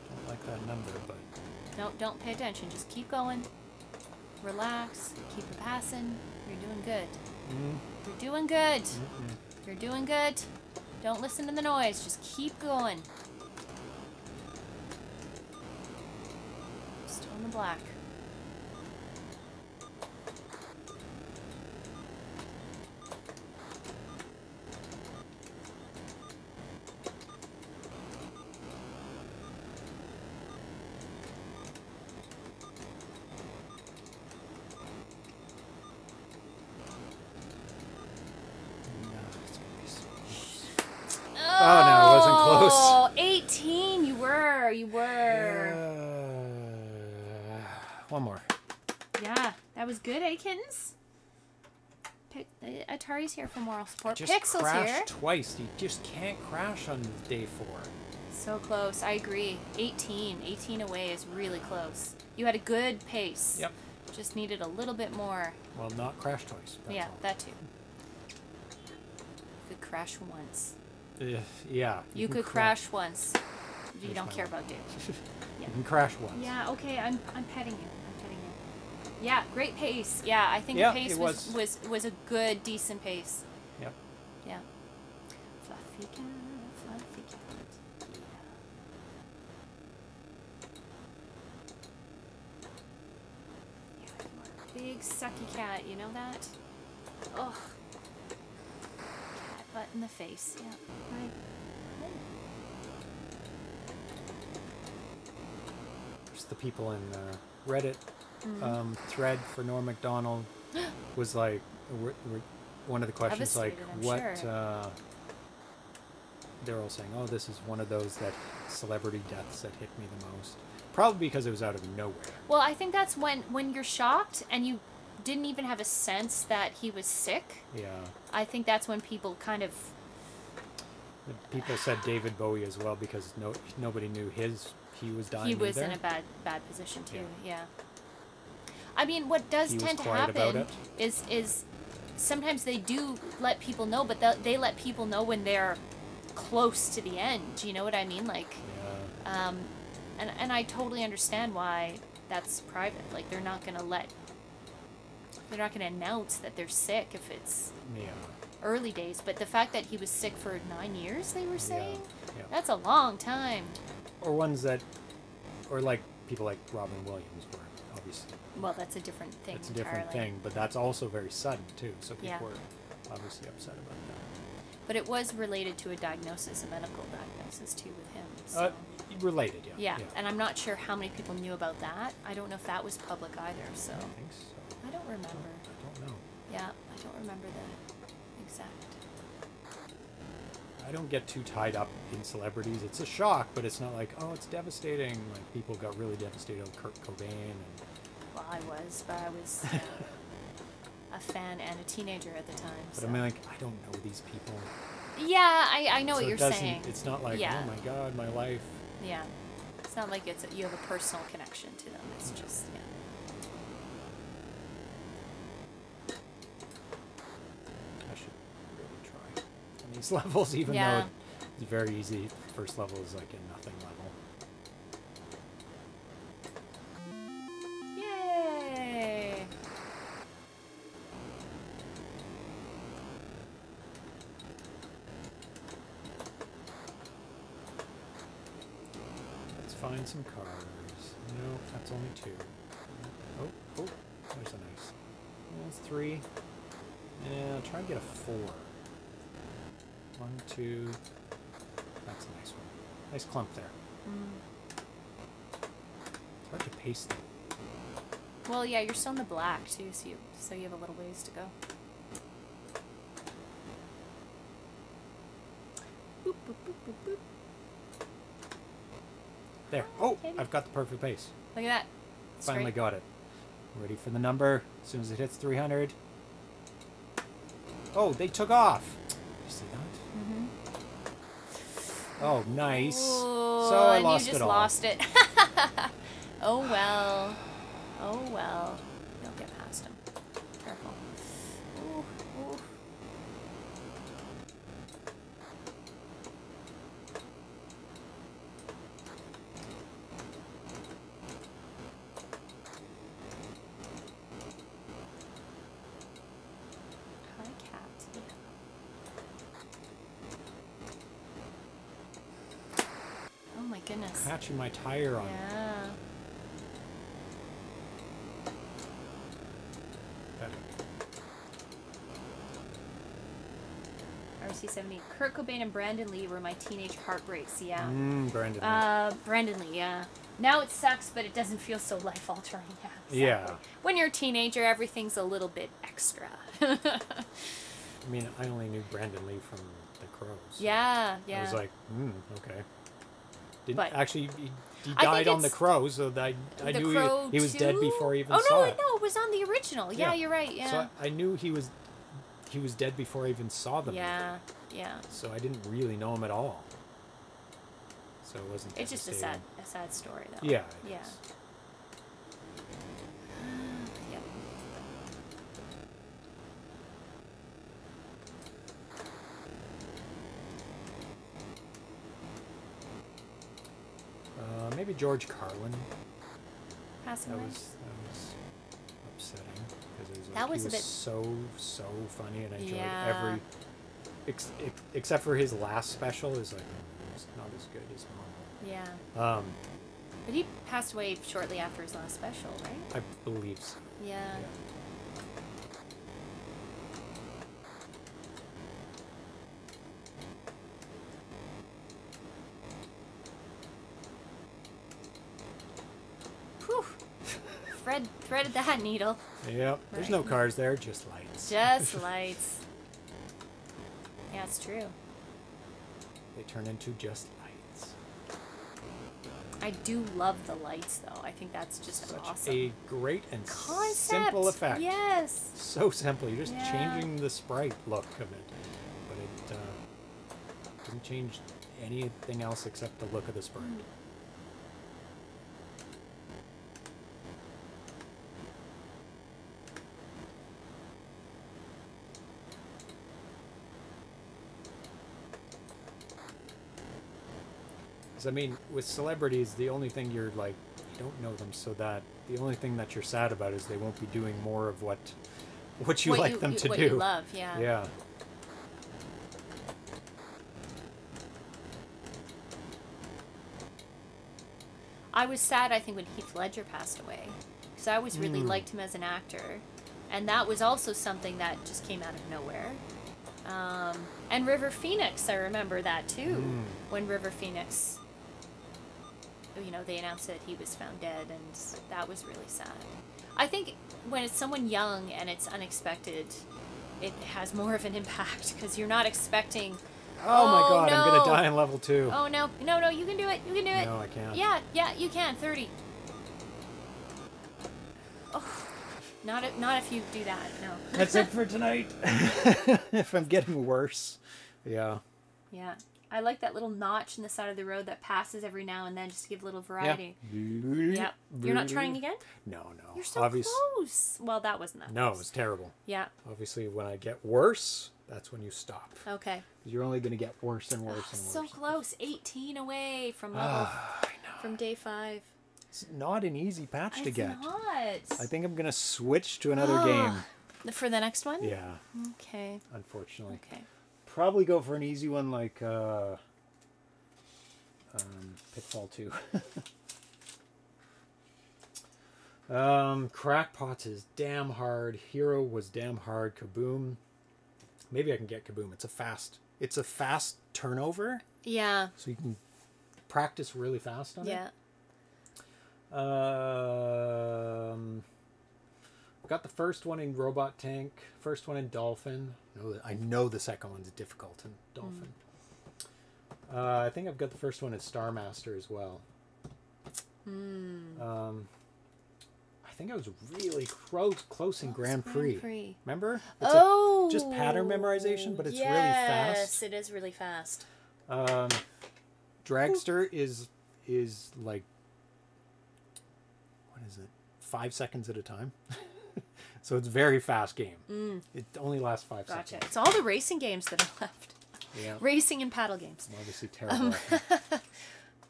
Burr. Don't like that number, but. No, don't pay attention. Just keep going. Relax. Keep it passing. You're doing good. Mm. You're doing good. Mm-mm. You're doing good. Don't listen to the noise. Just keep going. Still in the black. Was good, eh, kittens? Pick, uh, Atari's here for moral support. Just Pixel's crashed here twice. You just can't crash on day four. So close. I agree. eighteen, eighteen away is really close. You had a good pace. Yep. Just needed a little bit more. Well, not crash twice. That's yeah, all. That too. You could crash once. Uh, yeah. You, you could crash, crash once. You There's don't care one. About daily. Yeah. You can crash once. Yeah. Okay. I'm I'm petting you. Yeah, great pace. Yeah, I think yeah, the pace was, was was was a good, decent pace. Yep. Yeah. Fluffy cat, fluffy cat. Yeah. Yeah, you are a big sucky cat. You know that? Oh. Cat butt in the face. Yeah. Right. There's the people in uh, Reddit. Mm-hmm. um, thread for Norm MacDonald was like we're, we're, one of the questions like I'm what sure. uh, they're all saying, oh, this is one of those that celebrity deaths that hit me the most, probably because it was out of nowhere. Well, I think that's when when you're shocked and you didn't even have a sense that he was sick. Yeah, I think that's when people kind of people said David Bowie as well, because no nobody knew his he was dying. He was either. in a bad bad position too. Yeah, yeah. I mean, what does he tend to happen is is sometimes they do let people know, but they, they let people know when they're close to the end. You know what I mean? Like, yeah. um, and and I totally understand why that's private. Like, they're not gonna let, they're not gonna announce that they're sick if it's yeah. early days. But the fact that he was sick for nine years, they were saying, yeah. Yeah. that's a long time. Or ones that, or like people like Robin Williams were obviously. Well, that's a different thing. It's a different entirely. thing, but that's also very sudden too. So people yeah. were obviously upset about that. But it was related to a diagnosis, a medical diagnosis too, with him. So. Uh, related, yeah. yeah. Yeah, and I'm not sure how many people knew about that. I don't know if that was public either. So. I don't think so. I don't remember. I don't know. Yeah, I don't remember the exact. I don't get too tied up in celebrities. It's a shock, but it's not like, oh, it's devastating. Like people got really devastated over Kurt Cobain and. Well, I was, but I was uh, a fan and a teenager at the time. But so. I mean, like, I don't know these people. Yeah, I, I know so what you're saying. It's not like, yeah. oh my God, my life. Yeah. It's not like it's a, you have a personal connection to them. It's mm-hmm. just, yeah. I should really try. I these levels, even yeah. though it's very easy. The first level is like a nothing level. Yay! Let's find some cars. No, that's only two. Oh, oh, there's a nice. That's three. And I'll try and get a four. One, two. That's a nice one. Nice clump there. Mm. It's hard to pace them. Well, yeah, you're still in the black too, so you so you have a little ways to go. Boop, boop, boop, boop, boop. There. Oh, okay. I've got the perfect pace. Look at that. Straight. Finally got it. Ready for the number. As soon as it hits three hundred. Oh, they took off. You see that? Mm-hmm. Oh, nice. Ooh, so I lost you just it all. Lost it. Oh well. Oh well. You'll get past him. Careful. Ooh, ooh. Catching my tire on yeah. it. R C seventy. Kurt Cobain and Brandon Lee were my teenage heartbreaks. Yeah. Mm, Brandon. Uh, Brandon Lee. Yeah. Now it sucks, but it doesn't feel so life-altering. Yeah. Exactly. Yeah. When you're a teenager, everything's a little bit extra. I mean, I only knew Brandon Lee from The Crows. So yeah. Yeah. I was like, mm, okay. Didn't, but actually, he, he died on The Crow, so that I, I knew he, he was too? dead before he even oh, saw no, it. Oh no, no, it was on the original. Yeah, yeah, you're right. Yeah. So I, I knew he was he was dead before I even saw the yeah, movie. Yeah. So I didn't really know him at all. So it wasn't. It's just a sad, a sad story, though. Yeah. It yeah. Is. Maybe George Carlin. Passing that, was, that was upsetting because it was, like, that was, he was a bit so so funny, and I enjoyed yeah. every ex, ex, except for his last special is like it's not as good as normal. Yeah. Um. But he passed away shortly after his last special, right? I believe so. Yeah. yeah. Threaded that needle. Yep. Right. There's no cars there, just lights. Just lights. Yeah, it's true. They turn into just lights. I do love the lights, though. I think that's just Such awesome. Such a great and Concept. simple effect. Yes. So simple. You're just yeah. changing the sprite look of it, but it uh, doesn't change anything else except the look of the sprite. Mm. I mean, with celebrities, the only thing you're like, you don't know them, so that the only thing that you're sad about is they won't be doing more of what what you what like you, them you, to what do. You love, yeah. Yeah. I was sad, I think, when Heath Ledger passed away, because I always really mm. liked him as an actor, and that was also something that just came out of nowhere. Um, and River Phoenix, I remember that too, mm. when River Phoenix, you know, they announced that he was found dead, and that was really sad. I think when it's someone young and it's unexpected, it has more of an impact, because you're not expecting, oh, oh my god, no. I'm going to die in level two. Oh no, no, no, you can do it, you can do it. No, I can't. Yeah, yeah, you can, thirty. Oh. Not, a, not if you do that, no. That's it for tonight. If I'm getting worse. Yeah. Yeah. I like that little notch in the side of the road that passes every now and then just to give a little variety. Yeah. Yep. You're not trying again? No, no. You're so Obvious. close. Well, that wasn't that No, close. It was terrible. Yeah. Obviously, when I get worse, that's when you stop. Okay. You're only going to get worse and worse oh, and worse. So close. eighteen away from level oh, from day five. It's not an easy patch it's to get. It's not. I think I'm going to switch to another oh. game. For the next one? Yeah. Okay. Unfortunately. Okay. Probably go for an easy one like uh, um, Pitfall two. um, Crackpots is damn hard. Hero was damn hard. Kaboom. Maybe I can get Kaboom. It's a fast. It's a fast turnover. Yeah. So you can practice really fast on yeah. it. Yeah. Um, got the first one in Robot Tank. First one in Dolphin. I know the second one's difficult in Dolphin. Mm. Uh, I think I've got the first one in Star Master as well. Mm. Um. I think I was really close, close in Grand Prix. Grand Prix. Remember? It's oh, a, just pattern memorization, but it's yes, really fast. Yes, it is really fast. Um, Dragster Ooh. is is like what is it? Five seconds at a time. So it's a very fast game. Mm. It only lasts five gotcha. seconds. It's all the racing games that are left. Yeah. Racing and paddle games. I'm obviously terrible. Um.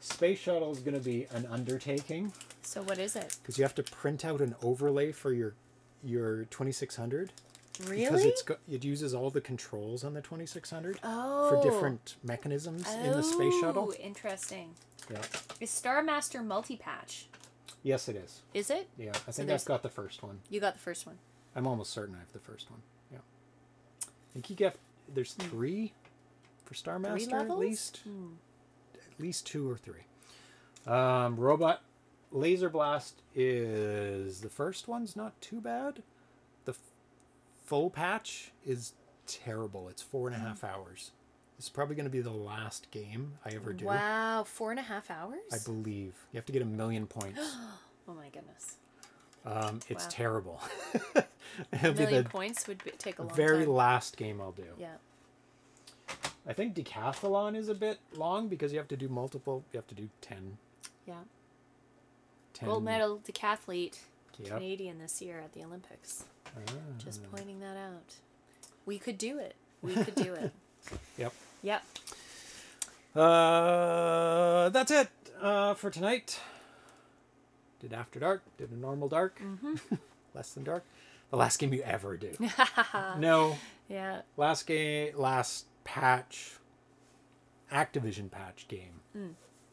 Space Shuttle is going to be an undertaking. So what is it? Because you have to print out an overlay for your your twenty-six hundred. Really? Because it's go it uses all the controls on the twenty-six hundred oh. for different mechanisms oh, in the Space Shuttle. Interesting. Yeah. Is Star Master multi-patch? Yes, it is. Is it? Yeah. I think so I've got the first one. You got the first one. I'm almost certain I have the first one. Yeah. I think you get there's three for Star Master three levels? at least. Mm. least two or three. Um, Robot Laser Blast is the first one's not too bad. The f full patch is terrible. It's four and a half hours. It's probably going to be the last game I ever do. Wow, four and a half hours? I believe. You have to get a million points. Oh my goodness. Um, it's wow. terrible. A million points would be, take a long very time. Very last game I'll do. Yeah. I think Decathlon is a bit long because you have to do multiple. You have to do ten. Yeah. ten. Gold medal decathlete, yep. Canadian this year at the Olympics. Ah. Just pointing that out. We could do it. We could do it. Yep. Yep. Uh, that's it uh, for tonight. Did After Dark. Did a normal dark. Mm-hmm. Less than dark. The last game you ever do. No. Yeah. Last game. Last. Patch, Activision patch game, mm.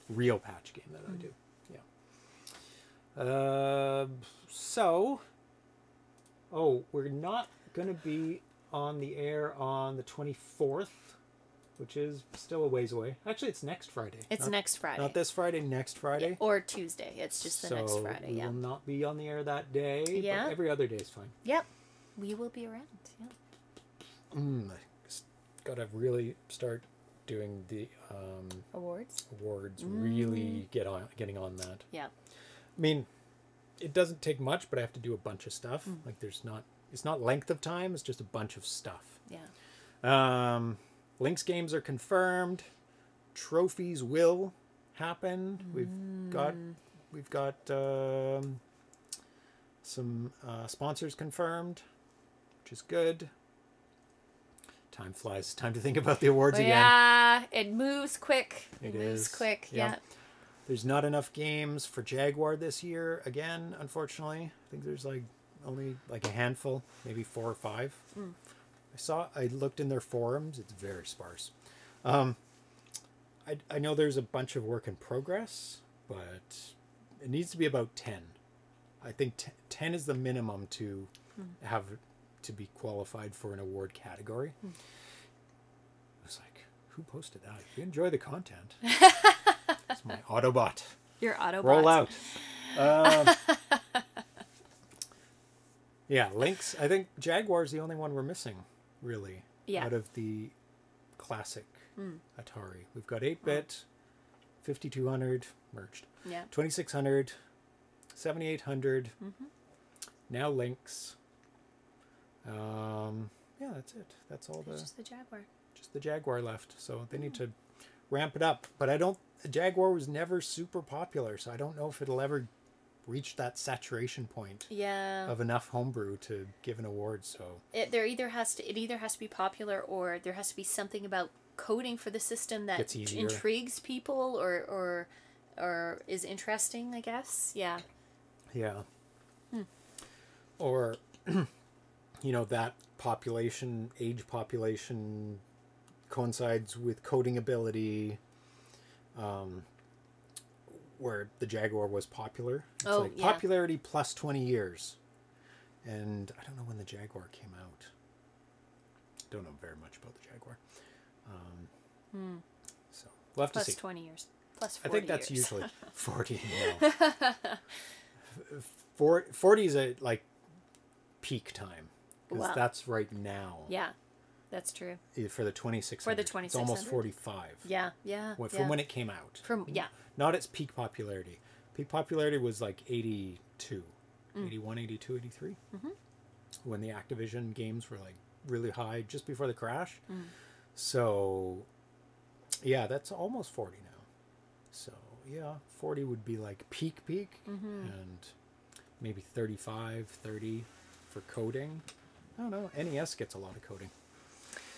real patch game that mm. I do. Yeah. Uh, so, oh, we're not gonna be on the air on the twenty-fourth, which is still a ways away. Actually, it's next Friday. It's not, next Friday. Not this Friday. Next Friday. Yeah, or Tuesday. It's just the so next Friday. Yeah. We will not be on the air that day. Yeah. But every other day is fine. Yep. We will be around. Yeah. Mm. Gotta really start doing the um awards awards mm. really get on getting on that. Yeah, I mean, it doesn't take much, but I have to do a bunch of stuff. Mm. Like there's not it's not length of time, it's just a bunch of stuff. Yeah. Um links games are confirmed, trophies will happen. Mm. we've got we've got um some uh sponsors confirmed, which is good. Time flies. Time to think about the awards oh, again. Yeah, it moves quick. It, it moves is. quick. Yeah. yeah. There's not enough games for Jaguar this year. Again, unfortunately, I think there's like only like a handful, maybe four or five. Mm. I saw. I looked in their forums. It's very sparse. Um, I I know there's a bunch of work in progress, but it needs to be about ten. I think t ten is the minimum to mm. have. to be qualified for an award category. Mm. I was like, who posted that? If you enjoy the content. It's my Autobot. Your Autobot. Roll out. Um, yeah, links. I think Jaguar's the only one we're missing, really, yeah. out of the classic mm. Atari. We've got eight bit, oh. fifty-two hundred, merged. Yeah. twenty-six hundred, seventy-eight hundred, mm-hmm. now links. Um, yeah, that's it. That's all the, just the Jaguar, just the Jaguar left. So they mm. need to ramp it up, but I don't, Jaguar was never super popular. So I don't know if it'll ever reached that saturation point yeah. of enough homebrew to give an award. So it there either has to it either has to be popular, or there has to be something about coding for the system that intrigues people or or or is interesting, I guess. Yeah. Yeah. Hmm. Or you know, that population age population coincides with coding ability. Um, where the Jaguar was popular. It's oh, like yeah. popularity plus twenty years. And I don't know when the Jaguar came out. Don't know very much about the Jaguar. Um, hmm. So, we'll have plus to see. Plus twenty years. Plus forty years. I think that's years. usually forty. Yeah. forty is a, like, peak time. Because wow. that's right now. Yeah. That's true. For the twenty-six hundred. For the twenty-six hundred. It's almost forty-five. Yeah, yeah. Well, from yeah. when it came out. From yeah. Not its peak popularity. Peak popularity was like eighty-two. Mm. eighty-one, eighty-two, eighty-three. Mm-hmm. When the Activision games were like really high just before the crash. Mm. So, yeah, that's almost forty now. So, yeah, forty would be like peak peak. Mm-hmm. And maybe thirty-five, thirty for coding. I don't know. N E S gets a lot of coding.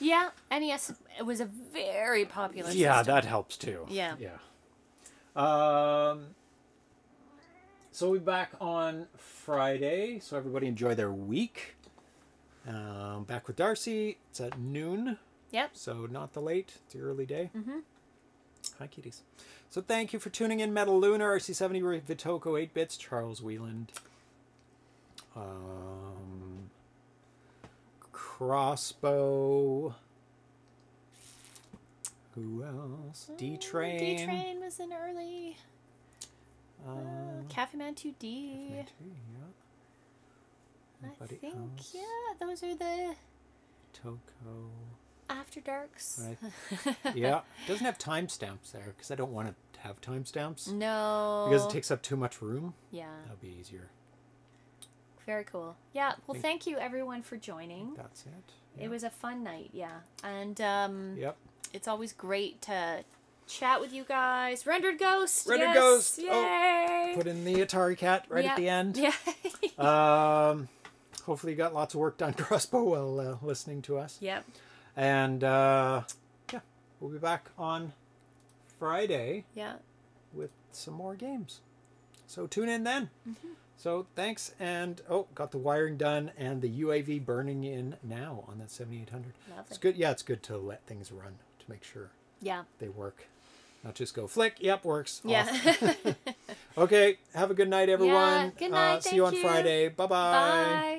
Yeah, N E S was a very popular system. Yeah, that helps too. Yeah. Yeah. Um, so we'll be back on Friday. So everybody enjoy their week. Um, back with Darcy. It's at noon. Yep. So not the late. It's the early day. Mm-hmm. Hi, kitties. So thank you for tuning in. Metal Lunar, R C seventy, Vitoco, eight bits, Charles Wieland. Um... Crossbow. Who else? D Train. D Train was in early. Uh, uh, Cafe Man two D. Cafe Man two D, yeah. Anybody I think else? Yeah, those are the Toco After Darks. Right. Yeah, doesn't have timestamps there because I don't want to have timestamps. No, because it takes up too much room. Yeah, that'll be easier. Very cool. Yeah. Well, thank you everyone for joining. That's it. Yeah. It was a fun night. Yeah. And um, yep. It's always great to chat with you guys. Rendered Ghost. Rendered yes. Ghost. Yay. Oh, put in the Atari cat right yeah. at the end. Yeah. um, hopefully you got lots of work done, Crossbow, while uh, listening to us. Yep. And uh, yeah, we'll be back on Friday. Yeah. With some more games. So tune in then. Mm-hmm. So thanks, and oh, got the wiring done and the U A V burning in now on that seventy-eight hundred. Lovely. It's good. Yeah, it's good to let things run to make sure yeah. they work. Not just go flick, yep, works. Yeah. Okay, have a good night, everyone. Yeah, good night. Uh, see you on Friday. Bye-bye. Bye.